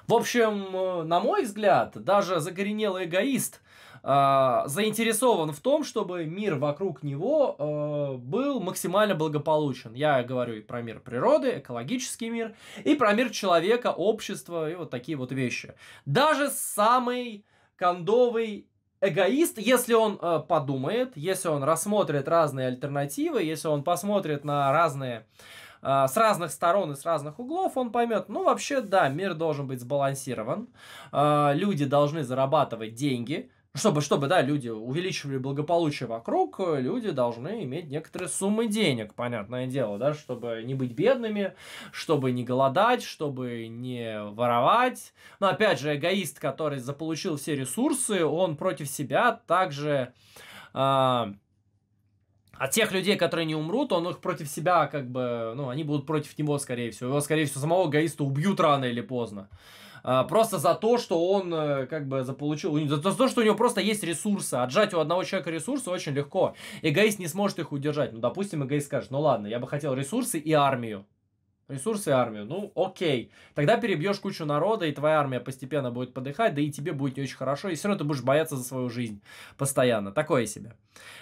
В общем, на мой взгляд, даже загоренелый эгоист заинтересован в том, чтобы мир вокруг него был максимально благополучен. Я говорю и про мир природы, экологический мир, и про мир человека, общества, и вот такие вот вещи. Даже самый кондовый эгоист, если он подумает, если он рассмотрит разные альтернативы, если он посмотрит на разные, с разных сторон и с разных углов, он поймет, ну вообще да, мир должен быть сбалансирован, люди должны зарабатывать деньги, чтобы, да, люди увеличивали благополучие вокруг, люди должны иметь некоторые суммы денег, понятное дело, да, чтобы не быть бедными, чтобы не голодать, чтобы не воровать. Но опять же, эгоист, который заполучил все ресурсы, он против себя также... От тех людей, которые не умрут, он их против себя, как бы, ну, они будут против него, скорее всего. Его, скорее всего, самого эгоиста убьют рано или поздно. Просто за то, что он, как бы, заполучил... За то, что у него просто есть ресурсы. Отжать у одного человека ресурсы очень легко. Эгоист не сможет их удержать. Ну, допустим, эгоист скажет, ну, ладно, я бы хотел ресурсы и армию. Ресурсы и армию. Ну, окей. Тогда перебьешь кучу народа, и твоя армия постепенно будет подыхать, да и тебе будет не очень хорошо, и все равно ты будешь бояться за свою жизнь постоянно. Такое себе.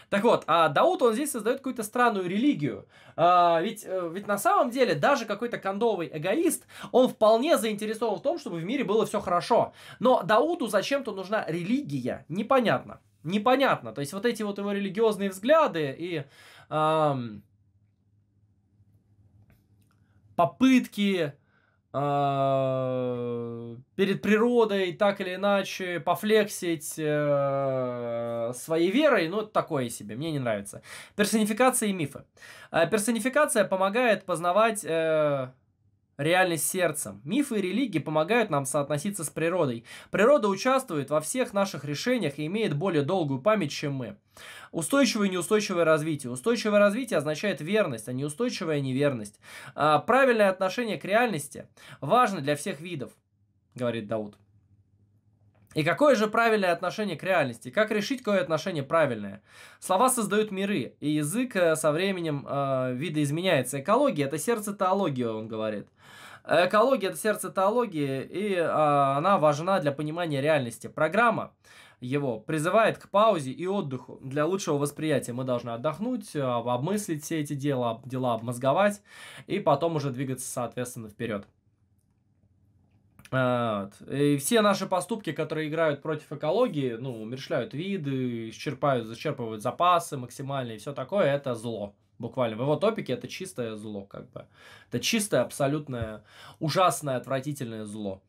Так вот, а Дауд, он здесь создает какую-то странную религию. Ведь на самом деле даже какой-то кондовый эгоист, он вполне заинтересован в том, чтобы в мире было все хорошо. Но Дауду зачем-то нужна религия. Непонятно. Непонятно. То есть вот эти вот его религиозные взгляды и... попытки перед природой так или иначе пофлексить своей верой, ну, такое себе, мне не нравится. Персонификация и мифы. Персонификация помогает познавать... реальность сердцем. Мифы и религии помогают нам соотноситься с природой. Природа участвует во всех наших решениях и имеет более долгую память, чем мы. Устойчивое и неустойчивое развитие. Устойчивое развитие означает верность, а неустойчивая неверность. Правильное отношение к реальности важно для всех видов, говорит Дауд. И какое же правильное отношение к реальности? Как решить, какое отношение правильное? Слова создают миры, и язык со временем видоизменяется. Экология – это сердце теологии, он говорит. Экология – это сердце теологии, и она важна для понимания реальности. Программа его призывает к паузе и отдыху. Для лучшего восприятия мы должны отдохнуть, обмыслить все эти дела обмозговать, и потом уже двигаться, соответственно, вперед. И все наши поступки, которые играют против экологии, ну, умерщвляют виды, зачерпывают запасы максимально и все такое, это зло. Буквально в его топике это чистое зло, как бы. Это чистое, абсолютное, ужасное, отвратительное зло.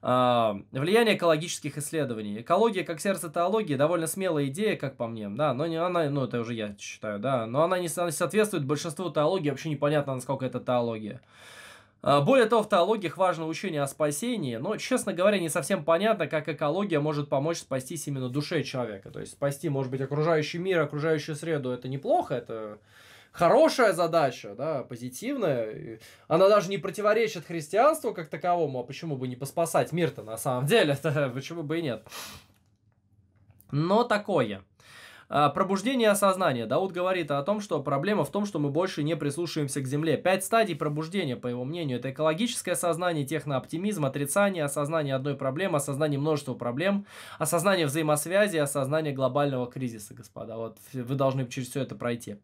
Влияние экологических исследований. Экология как сердце теологии довольно смелая идея, как по мне, да, но не она, ну это уже я считаю, да, но она не соответствует большинству теологии, вообще непонятно, насколько это теология. Более того, в теологиях важно учение о спасении, но, честно говоря, не совсем понятно, как экология может помочь спастись именно душе человека. То есть спасти, может быть, окружающий мир, окружающую среду, это неплохо, это хорошая задача, да, позитивная. Она даже не противоречит христианству как таковому, а почему бы не поспасать мир-то на самом деле, почему бы и нет. Но такое. Пробуждение осознания. Дауд говорит о том, что проблема в том, что мы больше не прислушиваемся к земле. 5 стадий пробуждения, по его мнению, это экологическое сознание, технооптимизм, отрицание, осознание одной проблемы, осознание множества проблем, осознание взаимосвязи, осознание глобального кризиса, господа. Вот вы должны через все это пройти.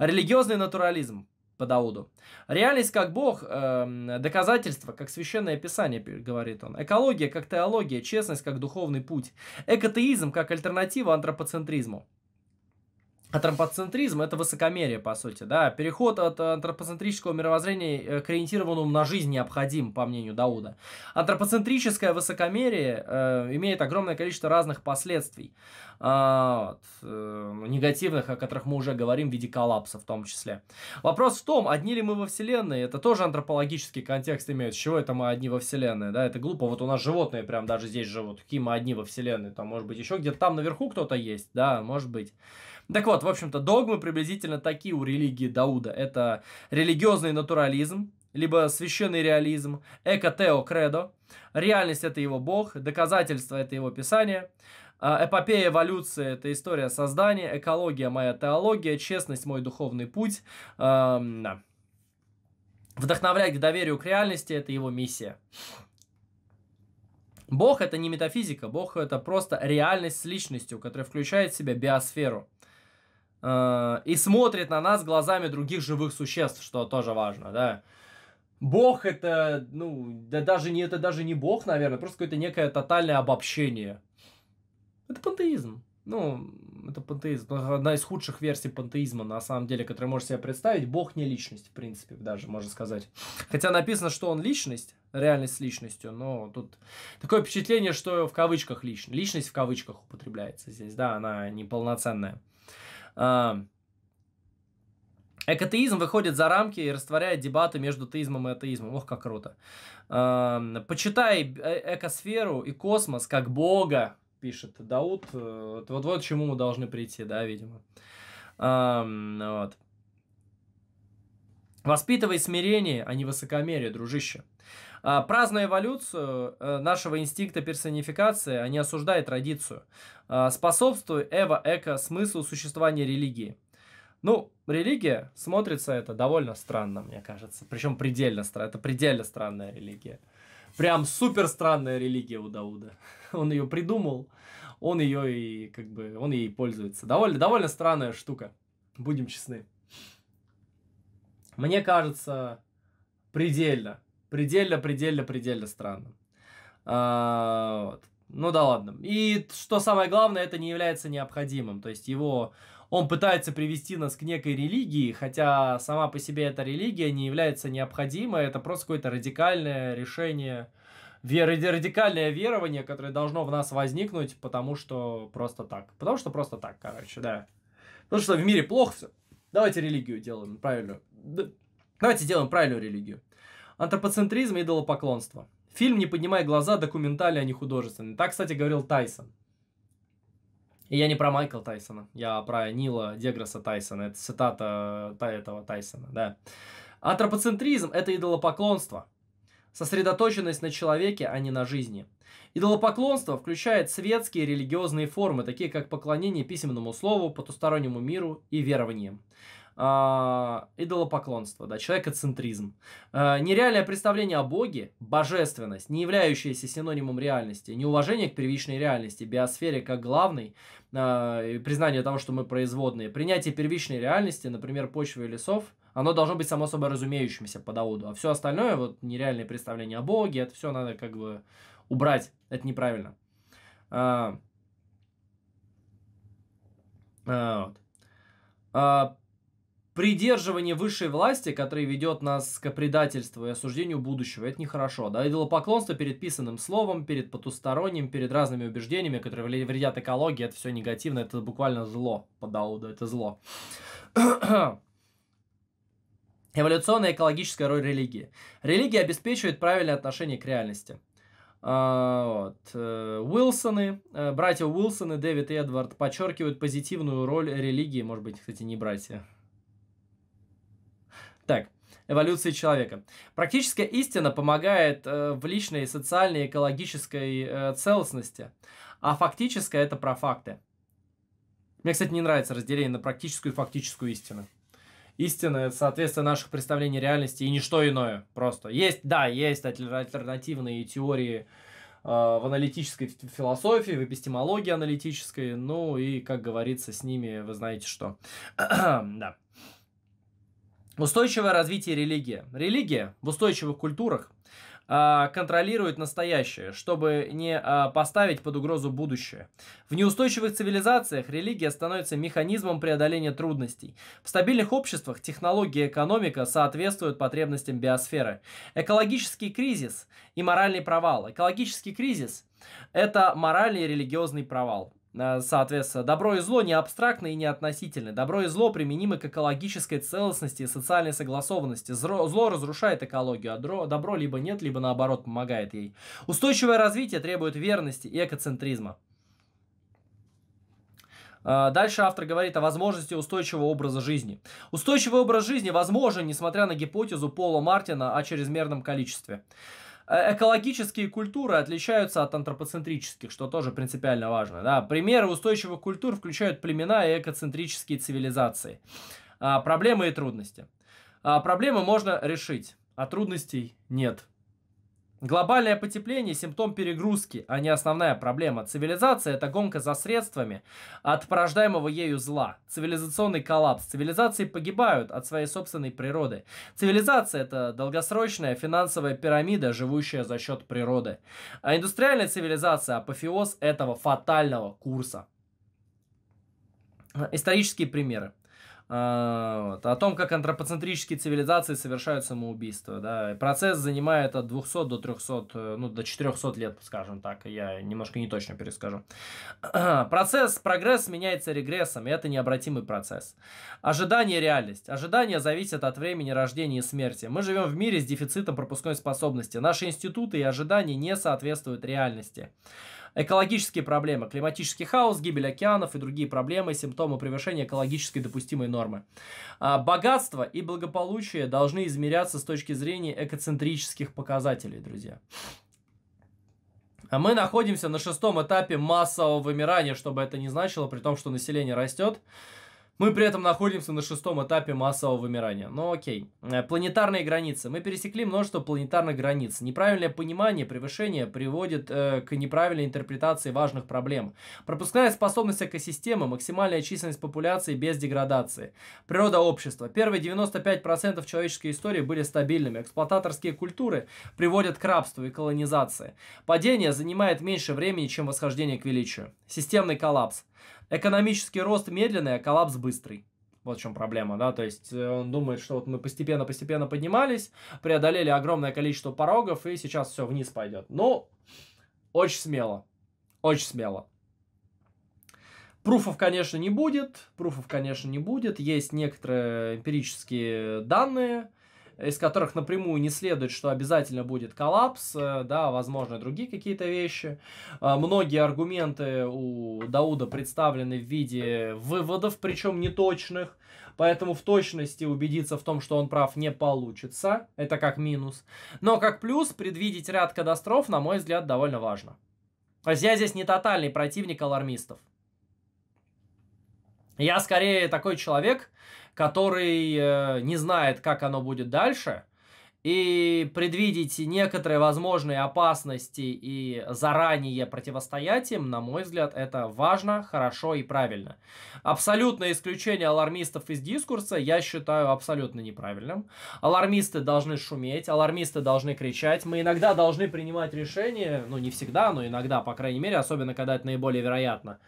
Религиозный натурализм. По Дауду. Реальность как Бог, доказательство как священное писание, говорит он. Экология как теология, честность как духовный путь. Экотеизм как альтернатива антропоцентризму. Антропоцентризм – это высокомерие, по сути, да. Переход от антропоцентрического мировоззрения к ориентированному на жизнь необходим, по мнению Дауда. Антропоцентрическое высокомерие имеет огромное количество разных последствий, негативных, о которых мы уже говорим, в виде коллапса в том числе. Вопрос в том, одни ли мы во Вселенной, это тоже антропологический контекст имеет, с чего это мы одни во Вселенной, да, это глупо, вот у нас животные прям даже здесь живут, какие мы одни во Вселенной, там, может быть, еще где-то там наверху кто-то есть, да, может быть. Так вот, в общем-то, догмы приблизительно такие у религии Дауда. Это религиозный натурализм, либо священный реализм, эко-тео-кредо, реальность – это его бог, доказательство – это его писание, эпопея эволюции – это история создания, экология – моя теология, честность – мой духовный путь, вдохновлять к доверию к реальности – это его миссия. Бог – это не метафизика, Бог – это просто реальность с личностью, которая включает в себя биосферу. И смотрит на нас глазами других живых существ, что тоже важно, да. Бог это, ну, это даже не бог, наверное, просто какое-то некое тотальное обобщение. Это пантеизм. Ну, это пантеизм. Одна из худших версий пантеизма, на самом деле, которую можно себе представить. Бог не личность, в принципе, даже, можно сказать. Хотя написано, что он личность, реальность с личностью, но тут такое впечатление, что в кавычках личность. Личность в кавычках употребляется здесь, да, она неполноценная. Экотеизм выходит за рамки и растворяет дебаты между теизмом и атеизмом. Ох, как круто. Почитай экосферу и космос как Бога, пишет Дауд. Вот к чему мы должны прийти, да, видимо. Вот. Воспитывай смирение, а не высокомерие, дружище. Празднуя эволюцию нашего инстинкта персонификации, а не осуждая традицию. Способствуй эко-смыслу существования религии. Ну, религия смотрится это довольно странно, мне кажется. Причем предельно странно. Это предельно странная религия. Прям супер странная религия у Дауда. Он ее придумал, он ее и как бы он ей пользуется. Довольно странная штука. Будем честны. Мне кажется, предельно странно. Вот. Ну да ладно. И что самое главное, это не является необходимым. То есть он пытается привести нас к некой религии, хотя сама по себе эта религия не является необходимой. Это просто какое-то радикальное решение, радикальное верование, которое должно в нас возникнуть, потому что просто так. Потому что просто так, короче, да. Потому что в мире плохо все. Давайте религию делаем правильную. Давайте делаем правильную религию. Антропоцентризм и идолопоклонство. Фильм «Не поднимай глаза» документальный, а не художественный. Так, кстати, говорил Тайсон. И я не про Майкла Тайсона, я про Нила Дегресса Тайсона. Это цитата этого Тайсона, да. Антропоцентризм – это идолопоклонство. Сосредоточенность на человеке, а не на жизни. Идолопоклонство включает светские религиозные формы, такие как поклонение письменному слову, потустороннему миру и верованиям. Идолопоклонство, да, человекоцентризм. Нереальное представление о Боге, божественность, не являющаяся синонимом реальности, неуважение к первичной реальности, биосфере как главной, признание того, что мы производные, принятие первичной реальности, например, почвы и лесов, оно должно быть само собой разумеющимся по Дауду. А все остальное, вот нереальные представления о Боге, это все надо как бы убрать. Это неправильно. Придерживание высшей власти, которое ведет нас к предательству и осуждению будущего, это нехорошо. Да? Идолопоклонство перед писанным словом, перед потусторонним, перед разными убеждениями, которые вредят экологии, это все негативно, это буквально зло по Дауду, это зло. Эволюционная экологическая роль религии. Религия обеспечивает правильное отношение к реальности. Уилсоны, братья Уилсоны, Дэвид и Эдвард, подчеркивают позитивную роль религии, может быть, кстати, не братья. Так, эволюция человека. Практическая истина помогает в личной, социальной, экологической целостности, а фактическая – это про факты. Мне, кстати, не нравится разделение на практическую и фактическую истину. Истина – это соответствие наших представлений реальности и ничто иное просто. Есть, да, есть альтернативные теории в аналитической философии, в эпистемологии аналитической, ну и, как говорится, с ними вы знаете что. Да. Устойчивое развитие религии. Религия в устойчивых культурах контролирует настоящее, чтобы не поставить под угрозу будущее. В неустойчивых цивилизациях религия становится механизмом преодоления трудностей. В стабильных обществах технология и экономика соответствуют потребностям биосферы. Экологический кризис и моральный провал. Экологический кризис – это моральный и религиозный провал. Соответственно, добро и зло не абстрактны и не относительны. Добро и зло применимы к экологической целостности и социальной согласованности. Зло разрушает экологию, а добро либо нет, либо наоборот помогает ей. Устойчивое развитие требует верности и экоцентризма. Дальше автор говорит о возможности устойчивого образа жизни. Устойчивый образ жизни возможен, несмотря на гипотезу Пола Мартина о чрезмерном количестве. Экологические культуры отличаются от антропоцентрических, что тоже принципиально важно. Да? Примеры устойчивых культур включают племена и экоцентрические цивилизации. Проблемы и трудности. Проблемы можно решить, а трудностей нет. Глобальное потепление – симптом перегрузки, а не основная проблема. Цивилизация – это гонка за средствами от порождаемого ею зла. Цивилизационный коллапс. Цивилизации погибают от своей собственной природы. Цивилизация – это долгосрочная финансовая пирамида, живущая за счет природы. А индустриальная цивилизация – апофеоз этого фатального курса. Исторические примеры. О том, как антропоцентрические цивилизации совершают самоубийство. Да. Процесс занимает от 200 до 300, ну, до 400 лет, скажем так. Я немножко не точно перескажу. Прогресс меняется регрессом, и это необратимый процесс. Ожидание – реальность. Ожидания зависят от времени рождения и смерти. Мы живем в мире с дефицитом пропускной способности. Наши институты и ожидания не соответствуют реальности. Экологические проблемы, климатический хаос, гибель океанов и другие проблемы, симптомы превышения экологической допустимой нормы. Богатство и благополучие должны измеряться с точки зрения экоцентрических показателей, друзья. Мы находимся на 6-м этапе массового вымирания, что бы это ни значило, при том, что население растет. Мы при этом находимся на 6-м этапе массового вымирания. Ну окей. Планетарные границы. Мы пересекли множество планетарных границ. Неправильное понимание превышения приводит к неправильной интерпретации важных проблем. Пропускная способность экосистемы, максимальная численность популяции без деградации. Природа общества. Первые 95% человеческой истории были стабильными. Эксплуататорские культуры приводят к рабству и колонизации. Падение занимает меньше времени, чем восхождение к величию. Системный коллапс. Экономический рост медленный, а коллапс быстрый. Вот в чем проблема, да, то есть он думает, что вот мы постепенно-постепенно поднимались, преодолели огромное количество порогов, и сейчас все вниз пойдет. Ну, очень смело, очень смело. Пруфов, конечно, не будет, есть некоторые эмпирические данные, из которых напрямую не следует, что обязательно будет коллапс, да, возможно, другие какие-то вещи. Многие аргументы у Дауда представлены в виде выводов, причем неточных, поэтому в точности убедиться в том, что он прав, не получится, это как минус. Но как плюс предвидеть ряд катастроф, на мой взгляд, довольно важно. То есть я здесь не тотальный противник алармистов. Я скорее такой человек, который не знает, как оно будет дальше, и предвидеть некоторые возможные опасности и заранее противостоять им, на мой взгляд, это важно, хорошо и правильно. Абсолютное исключение алармистов из дискурса я считаю абсолютно неправильным. Алармисты должны шуметь, алармисты должны кричать. Мы иногда должны принимать решения, ну не всегда, но иногда, по крайней мере, особенно когда это наиболее вероятно,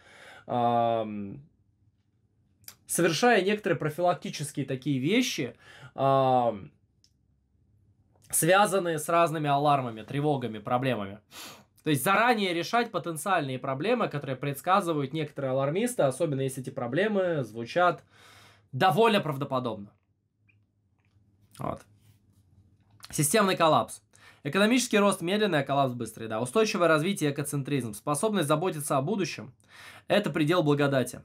совершая некоторые профилактические такие вещи, связанные с разными алармами, тревогами, проблемами. То есть заранее решать потенциальные проблемы, которые предсказывают некоторые алармисты, особенно если эти проблемы звучат довольно правдоподобно. Вот. Системный коллапс. Экономический рост медленный, а коллапс быстрый. Да. Устойчивое развитие, экоцентризм. Способность заботиться о будущем – это предел благодати.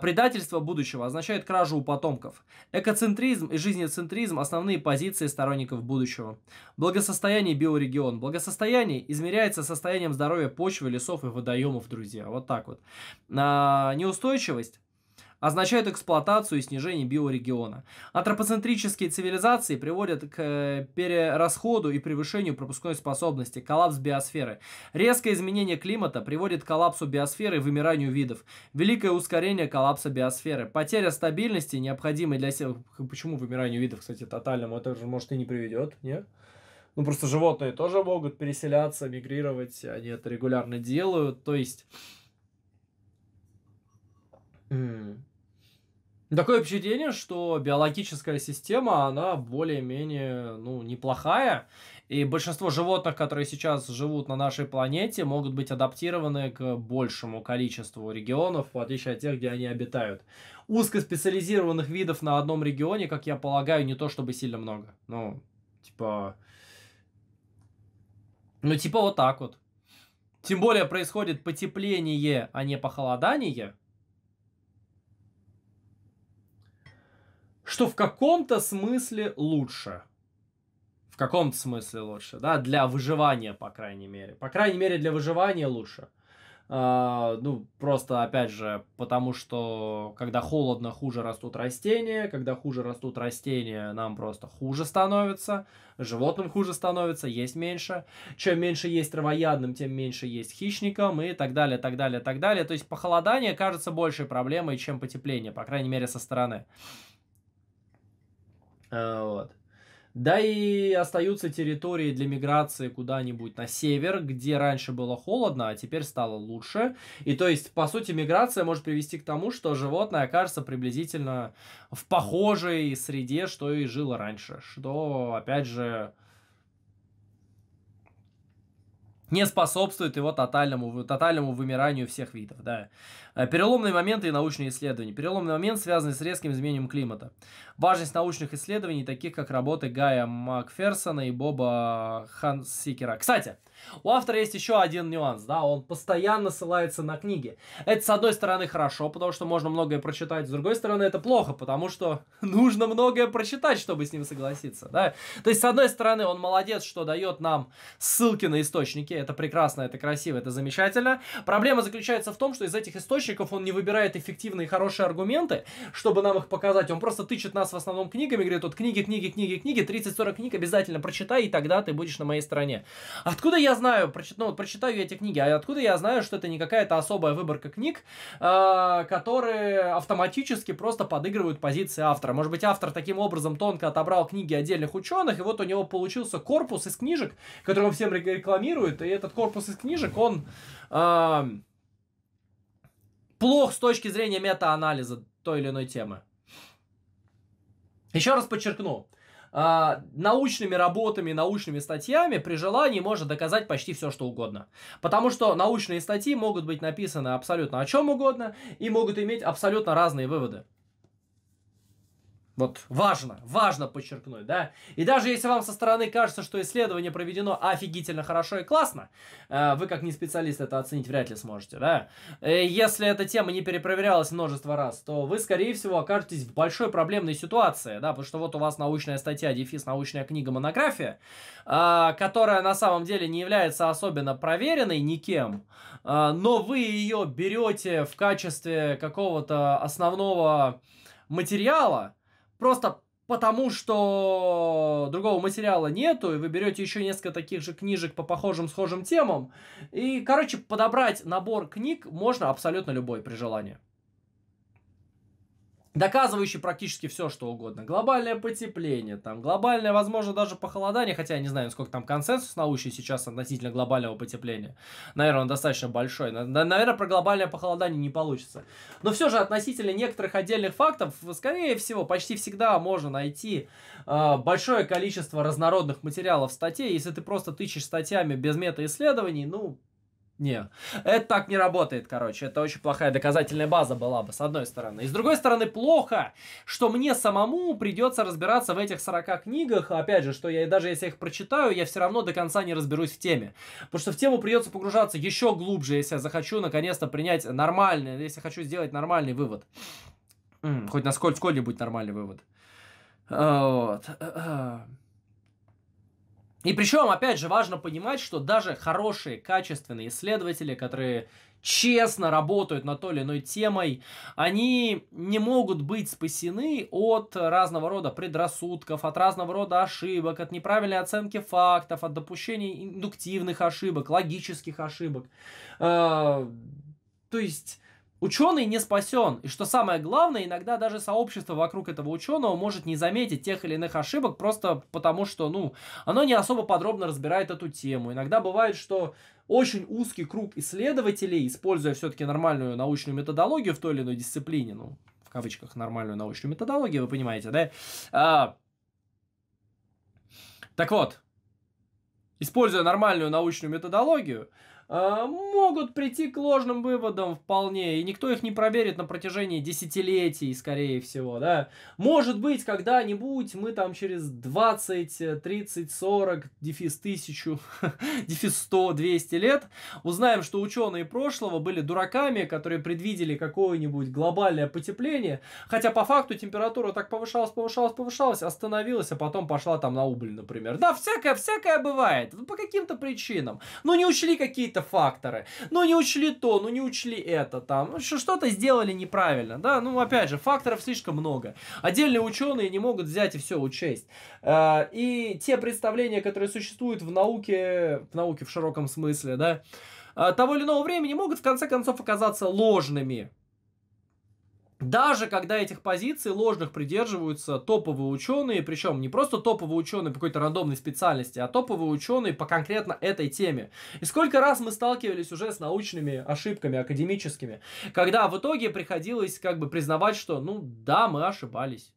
Предательство будущего означает кражу у потомков. Экоцентризм и жизнецентризм – основные позиции сторонников будущего. Благосостояние, биорегион. Благосостояние измеряется состоянием здоровья почвы, лесов и водоемов, друзья. Вот так вот. Неустойчивость означает эксплуатацию и снижение биорегиона. Антропоцентрические цивилизации приводят к перерасходу и превышению пропускной способности, коллапс биосферы. Резкое изменение климата приводит к коллапсу биосферы и вымиранию видов. Великое ускорение коллапса биосферы. Потеря стабильности, необходимой для... Почему вымиранию видов, кстати, тотальному? Это же, может, и не приведет, нет? Ну, просто животные тоже могут переселяться, мигрировать. Они это регулярно делают. То есть... Такое впечатление, что биологическая система, она более-менее, ну, неплохая. И большинство животных, которые сейчас живут на нашей планете, могут быть адаптированы к большему количеству регионов, в отличие от тех, где они обитают. Узкоспециализированных видов на одном регионе, как я полагаю, не то чтобы сильно много. Ну, типа... Ну, типа вот так вот. Тем более происходит потепление, а не похолодание. Что в каком-то смысле лучше. В каком-то смысле лучше, да, для выживания, по крайней мере. По крайней мере, для выживания лучше. Ну, просто, опять же, потому что, когда холодно, хуже растут растения. Когда хуже растут растения, нам просто хуже становится. Животным хуже становится, есть меньше. Чем меньше есть травоядным, тем меньше есть хищникам и так далее, так далее, так далее. То есть, похолодание кажется большей проблемой, чем потепление, по крайней мере, со стороны. Вот. Да и остаются территории для миграции куда-нибудь на север, где раньше было холодно, а теперь стало лучше. И то есть, по сути, миграция может привести к тому, что животное окажется приблизительно в похожей среде, что и жило раньше. Что, опять же, не способствует его тотальному вымиранию всех видов. Да. Переломные моменты и научные исследования. Переломный момент, связанный с резким изменением климата. Важность научных исследований, таких как работы Гая Макферсона и Боба Хансикера. Кстати, у автора есть еще один нюанс. Да, он постоянно ссылается на книги. Это, с одной стороны, хорошо, потому что можно многое прочитать. С другой стороны, это плохо, потому что нужно многое прочитать, чтобы с ним согласиться. Да? То есть, с одной стороны, он молодец, что дает нам ссылки на источники. Это прекрасно, это красиво, это замечательно. Проблема заключается в том, что из этих источников он не выбирает эффективные, хорошие аргументы, чтобы нам их показать. Он просто тычет нас в основном книгами, говорит, вот книги, книги, книги, книги, 30-40 книг обязательно прочитай, и тогда ты будешь на моей стороне. Откуда я знаю, ну, прочитаю я эти книги, а откуда я знаю, что это не какая-то особая выборка книг, которые автоматически просто подыгрывают позиции автора. Может быть, автор таким образом тонко отобрал книги отдельных ученых, и вот у него получился корпус из книжек, который он всем рекламирует, и этот корпус из книжек, он плох с точки зрения мета-анализа той или иной темы. Еще раз подчеркну. Научными работами, научными статьями при желании можно доказать почти все, что угодно. Потому что научные статьи могут быть написаны абсолютно о чем угодно и могут иметь абсолютно разные выводы. Вот важно, важно подчеркнуть, да. И даже если вам со стороны кажется, что исследование проведено офигительно хорошо и классно, вы как не специалист это оценить вряд ли сможете, да. Если эта тема не перепроверялась множество раз, то вы, скорее всего, окажетесь в большой проблемной ситуации, да, потому что вот у вас научная статья, дефис, научная книга, монография, которая на самом деле не является особенно проверенной никем, но вы ее берете в качестве какого-то основного материала, просто потому что другого материала нету, и вы берете еще несколько таких же книжек по похожим, схожим темам. И, короче, подобрать набор книг можно абсолютно любой при желании. Доказывающий практически все, что угодно. Глобальное потепление, там, глобальное, возможно, даже похолодание, хотя я не знаю, насколько там консенсус научный сейчас относительно глобального потепления. Наверное, он достаточно большой. Наверное, про глобальное похолодание не получится. Но все же относительно некоторых отдельных фактов, скорее всего, почти всегда можно найти большое количество разнородных материалов статей. Если ты просто тычешь статьями без мета-исследований, ну... Не, это так не работает, короче. Это очень плохая доказательная база была бы, с одной стороны. И с другой стороны, плохо, что мне самому придется разбираться в этих 40 книгах. Опять же, что я даже если их прочитаю, я все равно до конца не разберусь в теме. Потому что в тему придется погружаться еще глубже, если я захочу наконец-то принять нормальный, если хочу сделать нормальный вывод. Хоть на сколь-нибудь нормальный вывод. Вот. И причем, опять же, важно понимать, что даже хорошие, качественные исследователи, которые честно работают над той или иной темой, они не могут быть спасены от разного рода предрассудков, от разного рода ошибок, от неправильной оценки фактов, от допущения индуктивных ошибок, логических ошибок. То есть... Ученый не спасен, и что самое главное, иногда даже сообщество вокруг этого ученого может не заметить тех или иных ошибок, просто потому что, ну, оно не особо подробно разбирает эту тему. Иногда бывает, что очень узкий круг исследователей, используя все-таки нормальную научную методологию в той или иной дисциплине, ну, в кавычках, нормальную научную методологию, вы понимаете, да? Так вот, используя нормальную научную методологию, могут прийти к ложным выводам вполне, и никто их не проверит на протяжении десятилетий, скорее всего, да. Может быть, когда-нибудь мы там через 20, 30, 40, дефис 1000, дефис 100, 200 лет узнаем, что ученые прошлого были дураками, которые предвидели какое-нибудь глобальное потепление, хотя по факту температура так повышалась, остановилась, а потом пошла там на убыль, например. Да, всякое бывает, по каким-то причинам, но не учли какие-то факторы. Ну, не учли то, ну, не учли это, там. Что-то сделали неправильно, да? Ну, опять же, факторов слишком много. Отдельные ученые не могут взять и все учесть. И те представления, которые существуют в науке в широком смысле, да, того или иного времени могут, в конце концов, оказаться ложными. Даже когда этих позиций ложных придерживаются топовые ученые, причем не просто топовые ученые по какой-то рандомной специальности, а топовые ученые по конкретно этой теме. И сколько раз мы сталкивались уже с научными ошибками академическими, когда в итоге приходилось как бы признавать, что ну да, мы ошибались.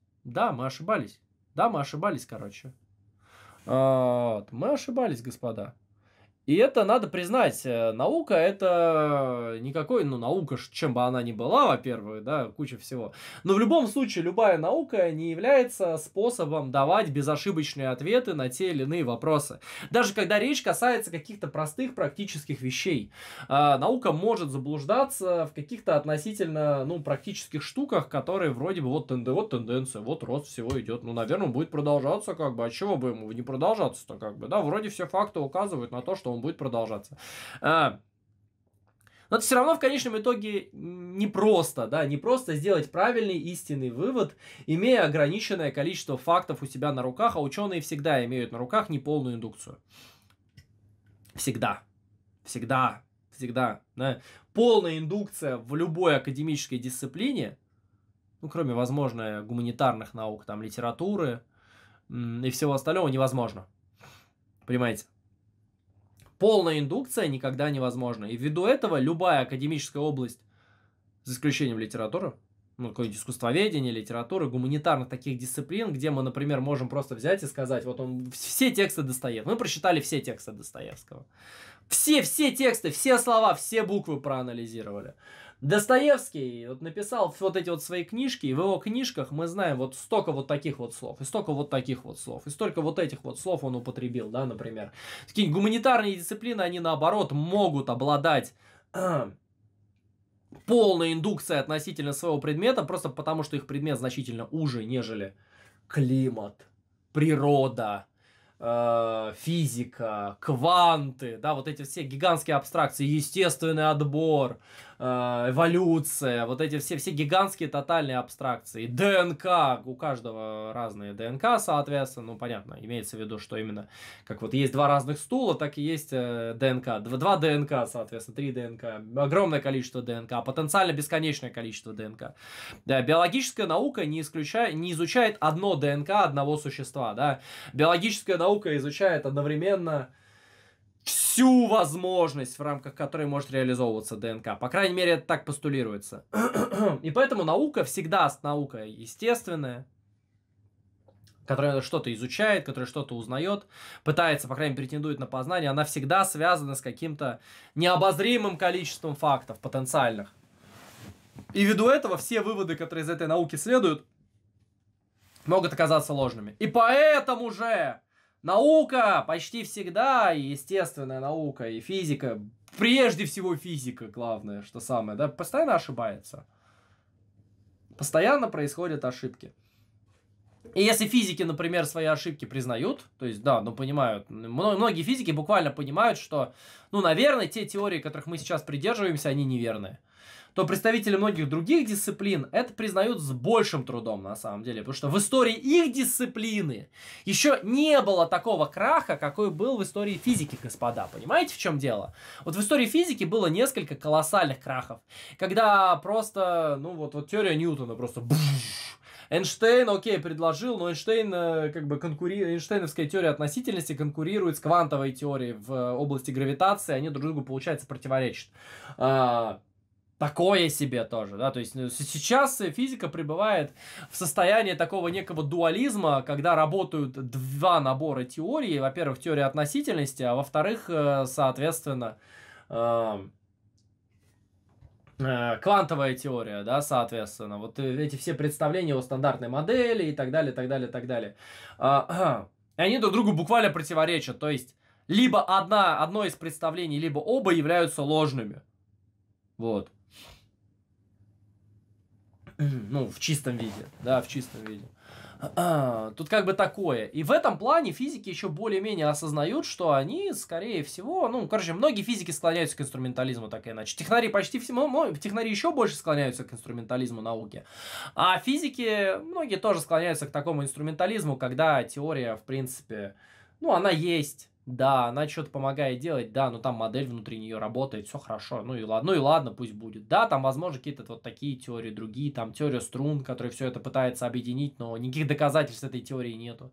Короче. Вот, мы ошибались, господа. И это надо признать, наука это никакой, ну наука, чем бы она ни была, во-первых, да, куча всего. Но в любом случае любая наука не является способом давать безошибочные ответы на те или иные вопросы. Даже когда речь касается каких-то простых практических вещей. Наука может заблуждаться в каких-то относительно, ну, практических штуках, которые вроде бы вот тенденция, вот рост всего идет. Ну, наверное, будет продолжаться как бы, а чего бы ему не продолжаться-то как бы, да, вроде все факты указывают на то, что он будет продолжаться. Но это все равно в конечном итоге непросто, да, непросто сделать правильный истинный вывод, имея ограниченное количество фактов у себя на руках, а ученые всегда имеют на руках неполную индукцию. Всегда. Да. Полная индукция в любой академической дисциплине, ну, кроме, возможно, гуманитарных наук, там, литературы и всего остального, невозможно. Понимаете? Полная индукция никогда невозможна. И ввиду этого любая академическая область, за исключением литературы, ну, какое-нибудь искусствоведение, литературы, гуманитарных таких дисциплин, где мы, например, можем просто взять и сказать, вот он, все тексты Достоевского. Мы прочитали все тексты Достоевского. Все тексты, все слова, все буквы проанализировали. Достоевский вот написал вот эти вот свои книжки, и в его книжках мы знаем вот столько вот таких вот слов, и столько вот таких вот слов, и столько вот этих вот слов он употребил, да, например. Такие гуманитарные дисциплины, они наоборот могут обладать полной индукцией относительно своего предмета, просто потому что их предмет значительно уже, нежели климат, природа, физика, кванты, да, вот эти все гигантские абстракции, естественный отбор, эволюция, вот эти все гигантские тотальные абстракции, ДНК, у каждого разные ДНК, соответственно, ну, понятно, имеется в виду, что именно, как вот есть два разных стула, так и есть ДНК, два ДНК, соответственно, три ДНК, огромное количество ДНК, потенциально бесконечное количество ДНК. Да, биологическая наука не изучает одно ДНК одного существа, да, биологическая наука изучает одновременно всю возможность, в рамках которой может реализовываться ДНК. По крайней мере, это так постулируется. И поэтому наука всегда наука естественная, которая что-то изучает, которая что-то узнает, пытается, по крайней мере, претендует на познание, она всегда связана с каким-то необозримым количеством фактов потенциальных. И ввиду этого все выводы, которые из этой науки следуют, могут оказаться ложными. И поэтому же наука почти всегда, и естественная наука, и физика, прежде всего физика, главное, что самое, да, постоянно ошибается. Постоянно происходят ошибки. И если физики, например, свои ошибки признают, то есть, да, ну, понимают, многие физики буквально понимают, что, ну, наверное, те теории, которых мы сейчас придерживаемся, они неверные, то представители многих других дисциплин это признают с большим трудом, на самом деле. Потому что в истории их дисциплины еще не было такого краха, какой был в истории физики, господа. Понимаете, в чем дело? Вот в истории физики было несколько колоссальных крахов. Когда просто, ну вот теория Ньютона просто... Эйнштейн, окей, предложил, но Эйнштейн, как бы, Эйнштейновская теория относительности конкурирует с квантовой теорией в области гравитации, они друг другу, получается, противоречат. Такое себе тоже, да, то есть сейчас физика пребывает в состоянии такого некого дуализма, когда работают два набора теорий, во-первых, теория относительности, а во-вторых, соответственно, квантовая теория, да, соответственно, вот эти все представления о стандартной модели и так далее, так далее, так далее. И они друг другу буквально противоречат, то есть либо одно из представлений, либо оба являются ложными, вот. Ну, в чистом виде, да, в чистом виде. Тут как бы такое. И в этом плане физики еще более-менее осознают, что они, скорее всего... Ну, короче, многие физики склоняются к инструментализму, так и иначе. Технари почти все... Технари еще больше склоняются к инструментализму науки. А физики, многие тоже склоняются к такому инструментализму, когда теория, в принципе... Ну, она есть... Да, она что-то помогает делать, да, но там модель внутри нее работает, все хорошо, ну и ладно, пусть будет. Да, там, возможно, какие-то вот такие теории, другие, там теория струн, которая все это пытается объединить, но никаких доказательств этой теории нету.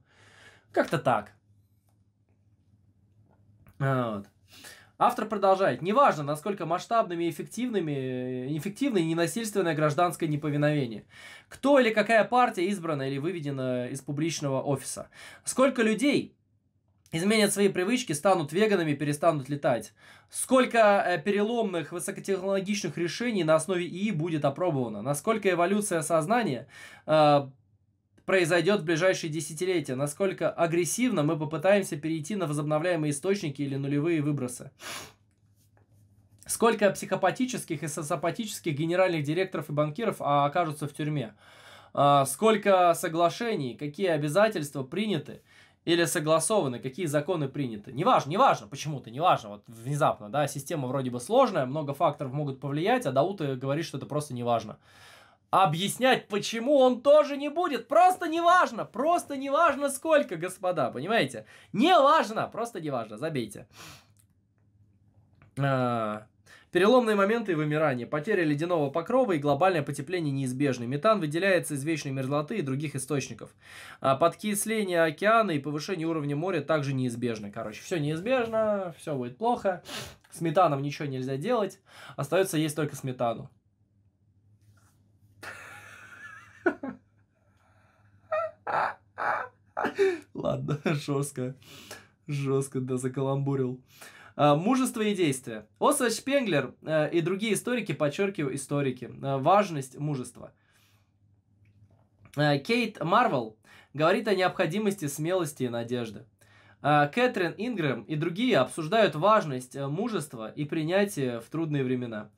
Как-то так. Вот. Автор продолжает. Неважно, насколько масштабными и эффективны ненасильственное гражданское неповиновение. Кто или какая партия избрана или выведена из публичного офиса. Сколько людей... изменят свои привычки, станут веганами, перестанут летать. Сколько переломных высокотехнологичных решений на основе ИИ будет опробовано? Насколько эволюция сознания произойдет в ближайшие десятилетия? Насколько агрессивно мы попытаемся перейти на возобновляемые источники или нулевые выбросы? Сколько психопатических и социопатических генеральных директоров и банкиров окажутся в тюрьме? Сколько соглашений, какие обязательства приняты? Или согласованы, какие законы приняты. Неважно, неважно, почему-то, неважно. Вот внезапно, да, система вроде бы сложная, много факторов могут повлиять, а Дауд говорит, что это просто неважно. Объяснять, почему, он тоже не будет. Просто неважно сколько, господа, понимаете? Неважно, просто неважно, забейте. Переломные моменты и вымирание, потеря ледяного покрова и глобальное потепление неизбежны. Метан выделяется из вечной мерзлоты и других источников. Подкисление океана и повышение уровня моря также неизбежны. Короче, все неизбежно, все будет плохо. С метаном ничего нельзя делать. Остается есть только сметану. Ладно, жестко. Жестко, да, закаламбурил. Мужество и действие. Освальд Шпенглер и другие историки, подчеркиваю, историки, важность мужества. Кейт Марвел говорит о необходимости смелости и надежды. Кэтрин Ингрэм и другие обсуждают важность мужества и принятия в трудные времена.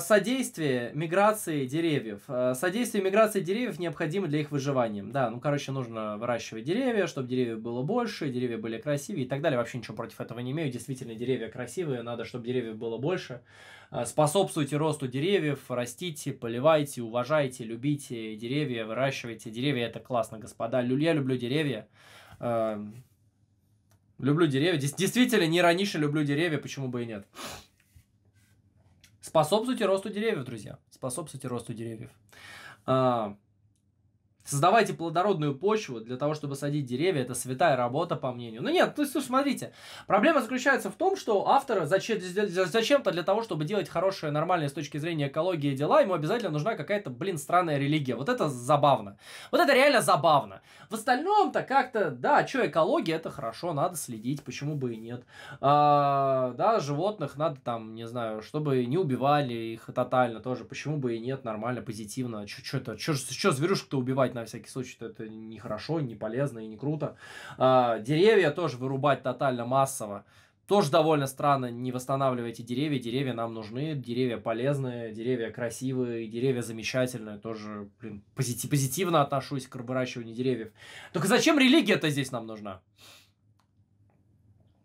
Содействие миграции деревьев. Содействие миграции деревьев необходимо для их выживания. Да, ну, короче, нужно выращивать деревья, чтобы деревьев было больше, деревья были красивее и так далее. Вообще ничего против этого не имею. Действительно, деревья красивые, надо, чтобы деревьев было больше. Способствуйте росту деревьев, растите, поливайте, уважайте, любите деревья, выращивайте деревья. Это классно, господа. Я люблю деревья. Люблю деревья. Действительно, не иронично люблю деревья, почему бы и нет. Способствуйте росту деревьев, друзья. Способствуйте росту деревьев. Создавайте плодородную почву для того, чтобы садить деревья. Это святая работа, по мнению. Ну нет, то есть, смотрите. Проблема заключается в том, что автор зачем-то для того, чтобы делать хорошие, нормальные с точки зрения экологии дела, ему обязательно нужна какая-то, блин, странная религия. Вот это забавно. Вот это реально забавно. В остальном-то как-то, да, что экология, это хорошо, надо следить, почему бы и нет. Да, животных надо там, не знаю, чтобы не убивали их тотально тоже, почему бы и нет, нормально, позитивно. Что зверюшек-то убивать? На всякий случай, что это нехорошо, не полезно и не круто. Деревья тоже вырубать тотально массово. Тоже довольно странно, не восстанавливайте деревья. Деревья нам нужны, деревья полезные, деревья красивые, деревья замечательные. Тоже, блин, позитивно отношусь к выращиванию деревьев. Только зачем религия-то здесь нам нужна?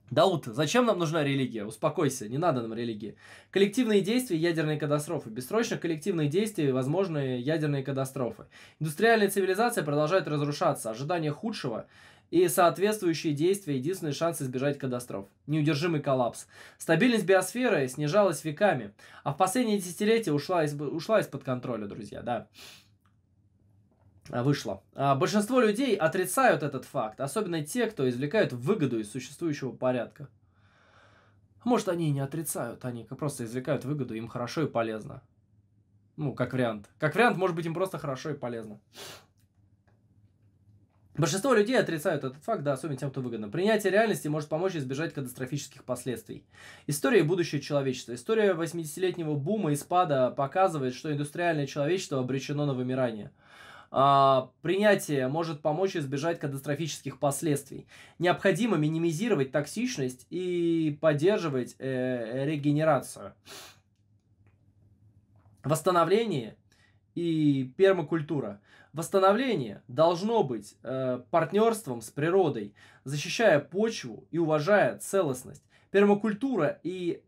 Дауд, зачем нам нужна религия? Успокойся, не надо нам религии. Коллективные действия, ядерные катастрофы. Без срочных коллективных действий возможны ядерные катастрофы. Индустриальная цивилизация продолжает разрушаться. Ожидание худшего и соответствующие действия – единственный шанс избежать катастроф. Неудержимый коллапс. Стабильность биосферы снижалась веками, а в последние десятилетия ушла из-под контроля, друзья, да. Вышло. Большинство людей отрицают этот факт, особенно те, кто извлекают выгоду из существующего порядка. Может, они и не отрицают, они просто извлекают выгоду, им хорошо и полезно. Ну, как вариант. Как вариант, может быть, им просто хорошо и полезно. Большинство людей отрицают этот факт, да, особенно тем, кто выгодно. Принятие реальности может помочь избежать катастрофических последствий. История и будущее человечества. История 80-летнего бума и спада показывает, что индустриальное человечество обречено на вымирание. Принятие может помочь избежать катастрофических последствий. Необходимо минимизировать токсичность и поддерживать регенерацию. Восстановление и пермакультура. Восстановление должно быть партнерством с природой, защищая почву и уважая целостность. Пермакультура и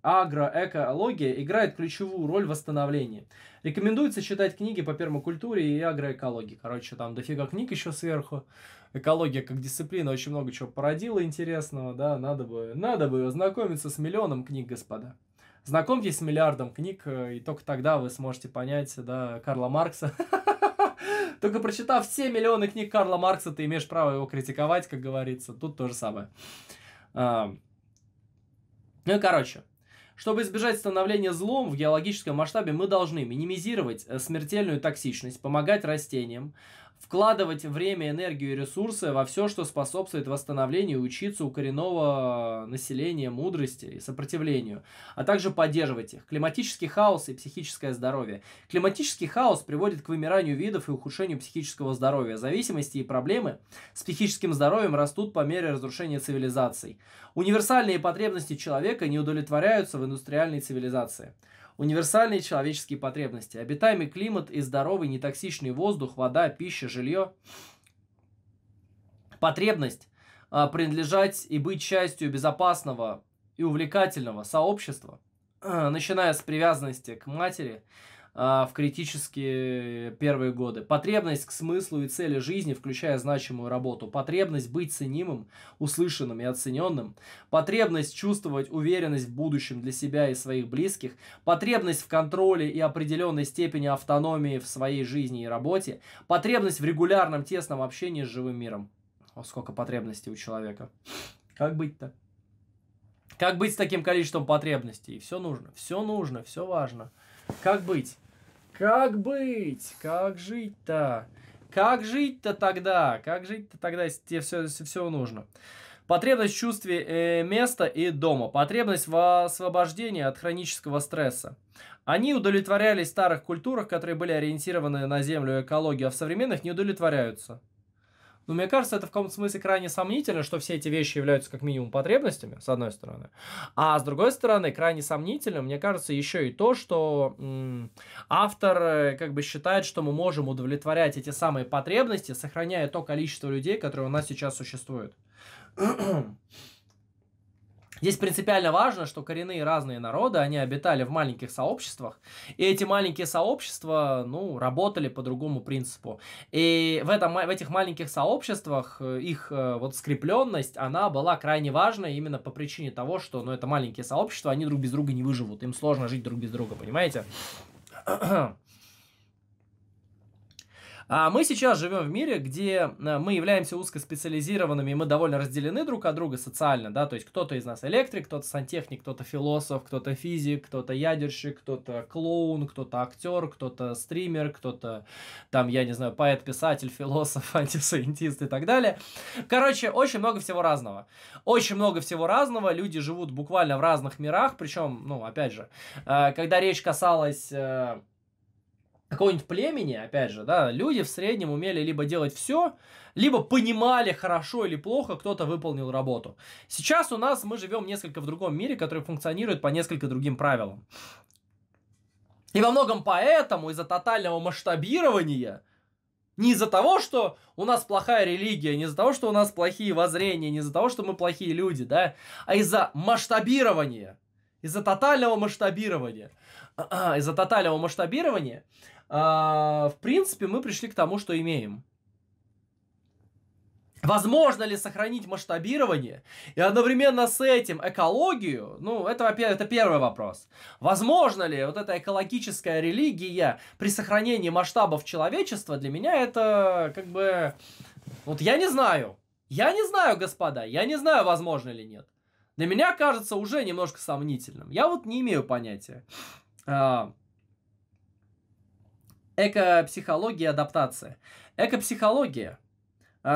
агроэкология играет ключевую роль в восстановлении. Рекомендуется читать книги по пермакультуре и агроэкологии. Короче, там дофига книг еще сверху. Экология как дисциплина очень много чего породила интересного. Да, надо бы ознакомиться с миллионом книг, господа. Знакомьтесь с миллиардом книг, и только тогда вы сможете понять, да, Карла Маркса. Только прочитав все миллионы книг Карла Маркса, ты имеешь право его критиковать, как говорится. Тут то же самое. Ну и короче. Чтобы избежать становления злом в геологическом масштабе, мы должны минимизировать смертельную токсичность, помогать растениям, вкладывать время, энергию и ресурсы во все, что способствует восстановлению, учиться у коренного населения мудрости и сопротивлению, а также поддерживать их. Климатический хаос и психическое здоровье. Климатический хаос приводит к вымиранию видов и ухудшению психического здоровья. Зависимости и проблемы с психическим здоровьем растут по мере разрушения цивилизаций. Универсальные потребности человека не удовлетворяются в индустриальной цивилизации. Универсальные человеческие потребности. Обитаемый климат и здоровый, нетоксичный воздух, вода, пища, жилье. Потребность принадлежать и быть частью безопасного и увлекательного сообщества, начиная с привязанности к матери в критические первые годы. Потребность к смыслу и цели жизни, включая значимую работу. Потребность быть ценимым, услышанным и оцененным. Потребность чувствовать уверенность в будущем для себя и своих близких. Потребность в контроле и определенной степени автономии в своей жизни и работе. Потребность в регулярном тесном общении с живым миром. О, сколько потребностей у человека. Как быть-то? Как быть с таким количеством потребностей? Все нужно, все нужно, все важно. Как быть? Как быть? Как жить-то? Как жить-то тогда? Как жить-то тогда, если тебе все нужно? Потребность в чувстве места и дома. Потребность в освобождении от хронического стресса. Они удовлетворялись в старых культурах, которые были ориентированы на землю и экологию, а в современных не удовлетворяются. Но мне кажется, это в каком-то смысле крайне сомнительно, что все эти вещи являются как минимум потребностями, с одной стороны. А с другой стороны, крайне сомнительно, мне кажется, еще и то, что автор как бы считает, что мы можем удовлетворять эти самые потребности, сохраняя то количество людей, которые у нас сейчас существуют. Здесь принципиально важно, что коренные разные народы, они обитали в маленьких сообществах, и эти маленькие сообщества, ну, работали по другому принципу. И в этих маленьких сообществах их вот скрепленность, она была крайне важна именно по причине того, что, ну, это маленькие сообщества, они друг без друга не выживут, им сложно жить друг без друга, понимаете? А мы сейчас живем в мире, где мы являемся узкоспециализированными, и мы довольно разделены друг от друга социально, да, то есть кто-то из нас электрик, кто-то сантехник, кто-то философ, кто-то физик, кто-то ядерщик, кто-то клоун, кто-то актер, кто-то стример, кто-то там, я не знаю, поэт, писатель, философ, антисайентист и так далее. Короче, очень много всего разного. Очень много всего разного, люди живут буквально в разных мирах, причем, ну, опять же, когда речь касалась какого-нибудь племени, опять же, да, люди в среднем умели либо делать все, либо понимали, хорошо или плохо кто-то выполнил работу. Сейчас у нас мы живем несколько в другом мире, который функционирует по несколько другим правилам. И во многом поэтому из-за тотального масштабирования, не из-за того, что у нас плохая религия, не из-за того, что у нас плохие воззрения, не из-за того, что мы плохие люди, да, а из-за масштабирования, из-за тотального масштабирования, в принципе, мы пришли к тому, что имеем. Возможно ли сохранить масштабирование и одновременно с этим экологию? Ну, это первый вопрос. Возможно ли вот эта экологическая религия при сохранении масштабов человечества? Для меня это как бы... Вот я не знаю. Я не знаю, господа. Я не знаю, возможно ли нет. Для меня кажется уже немножко сомнительным. Я вот не имею понятия. Экопсихология и адаптация. Экопсихология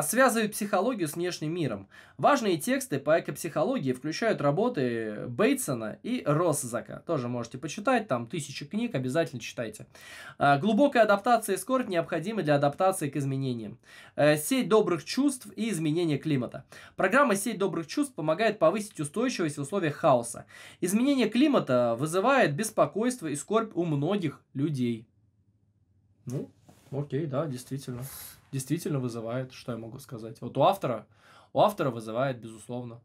связывает психологию с внешним миром. Важные тексты по экопсихологии включают работы Бейтсона и Россзака. Тоже можете почитать, там 1000 книг, обязательно читайте. Глубокая адаптация и скорбь необходимы для адаптации к изменениям. Сеть добрых чувств и изменение климата. Программа «Сеть добрых чувств» помогает повысить устойчивость в условиях хаоса. Изменение климата вызывает беспокойство и скорбь у многих людей. Ну, окей, да, действительно. Действительно вызывает, что я могу сказать. Вот у автора вызывает, безусловно.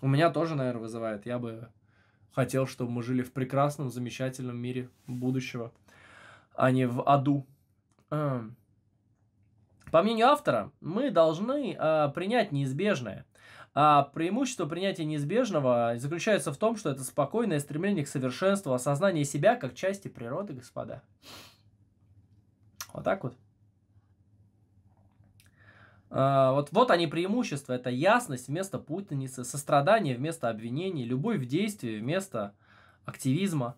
У меня тоже, наверное, вызывает. Я бы хотел, чтобы мы жили в прекрасном, замечательном мире будущего, а не в аду. По мнению автора, мы должны принять неизбежное. А преимущество принятия неизбежного заключается в том, что это спокойное стремление к совершенству, осознание себя как части природы, господа. Вот так вот. Вот они преимущества, это ясность вместо путаницы, сострадание вместо обвинений, любовь в действии вместо активизма.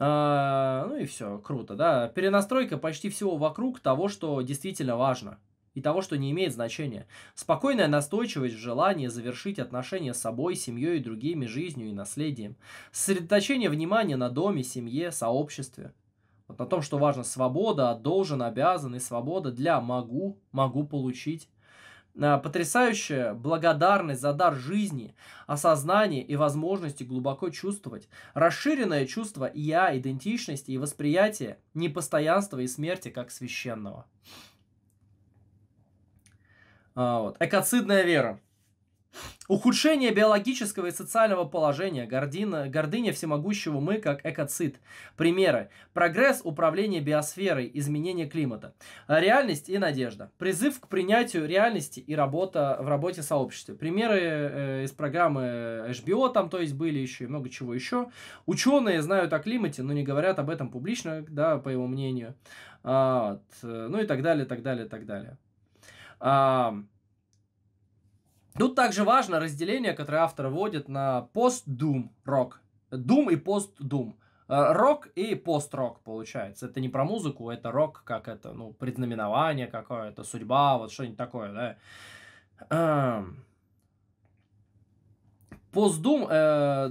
Ну и все, круто, да. Перенастройка почти всего вокруг того, что действительно важно и того, что не имеет значения. Спокойная настойчивость в желании завершить отношения с собой, семьей и другими, жизнью и наследием. Сосредоточение внимания на доме, семье, сообществе. Вот на том, что важно свобода, должен, обязан и свобода для могу получить. Потрясающая благодарность за дар жизни, осознание и возможности глубоко чувствовать. Расширенное чувство «я», идентичности и восприятие непостоянства и смерти как священного. Вот. Экоцидная вера. Ухудшение биологического и социального положения, гордыня всемогущего «мы» как экоцид. Примеры. Прогресс управления биосферой, изменение климата. Реальность и надежда. Призыв к принятию реальности и работа в работе сообщества. Примеры из программы HBO там, то есть, были еще и много чего еще. Ученые знают о климате, но не говорят об этом публично, да, по его мнению. Ну и так далее, так далее, так далее. Тут также важно разделение, которое автор вводит на пост-дум, рок. Дум и пост-дум. Рок и пост-рок получается. Это не про музыку, это рок, как это, ну, предзнаменование какое-то, судьба, вот что-нибудь такое, да. Постдум, то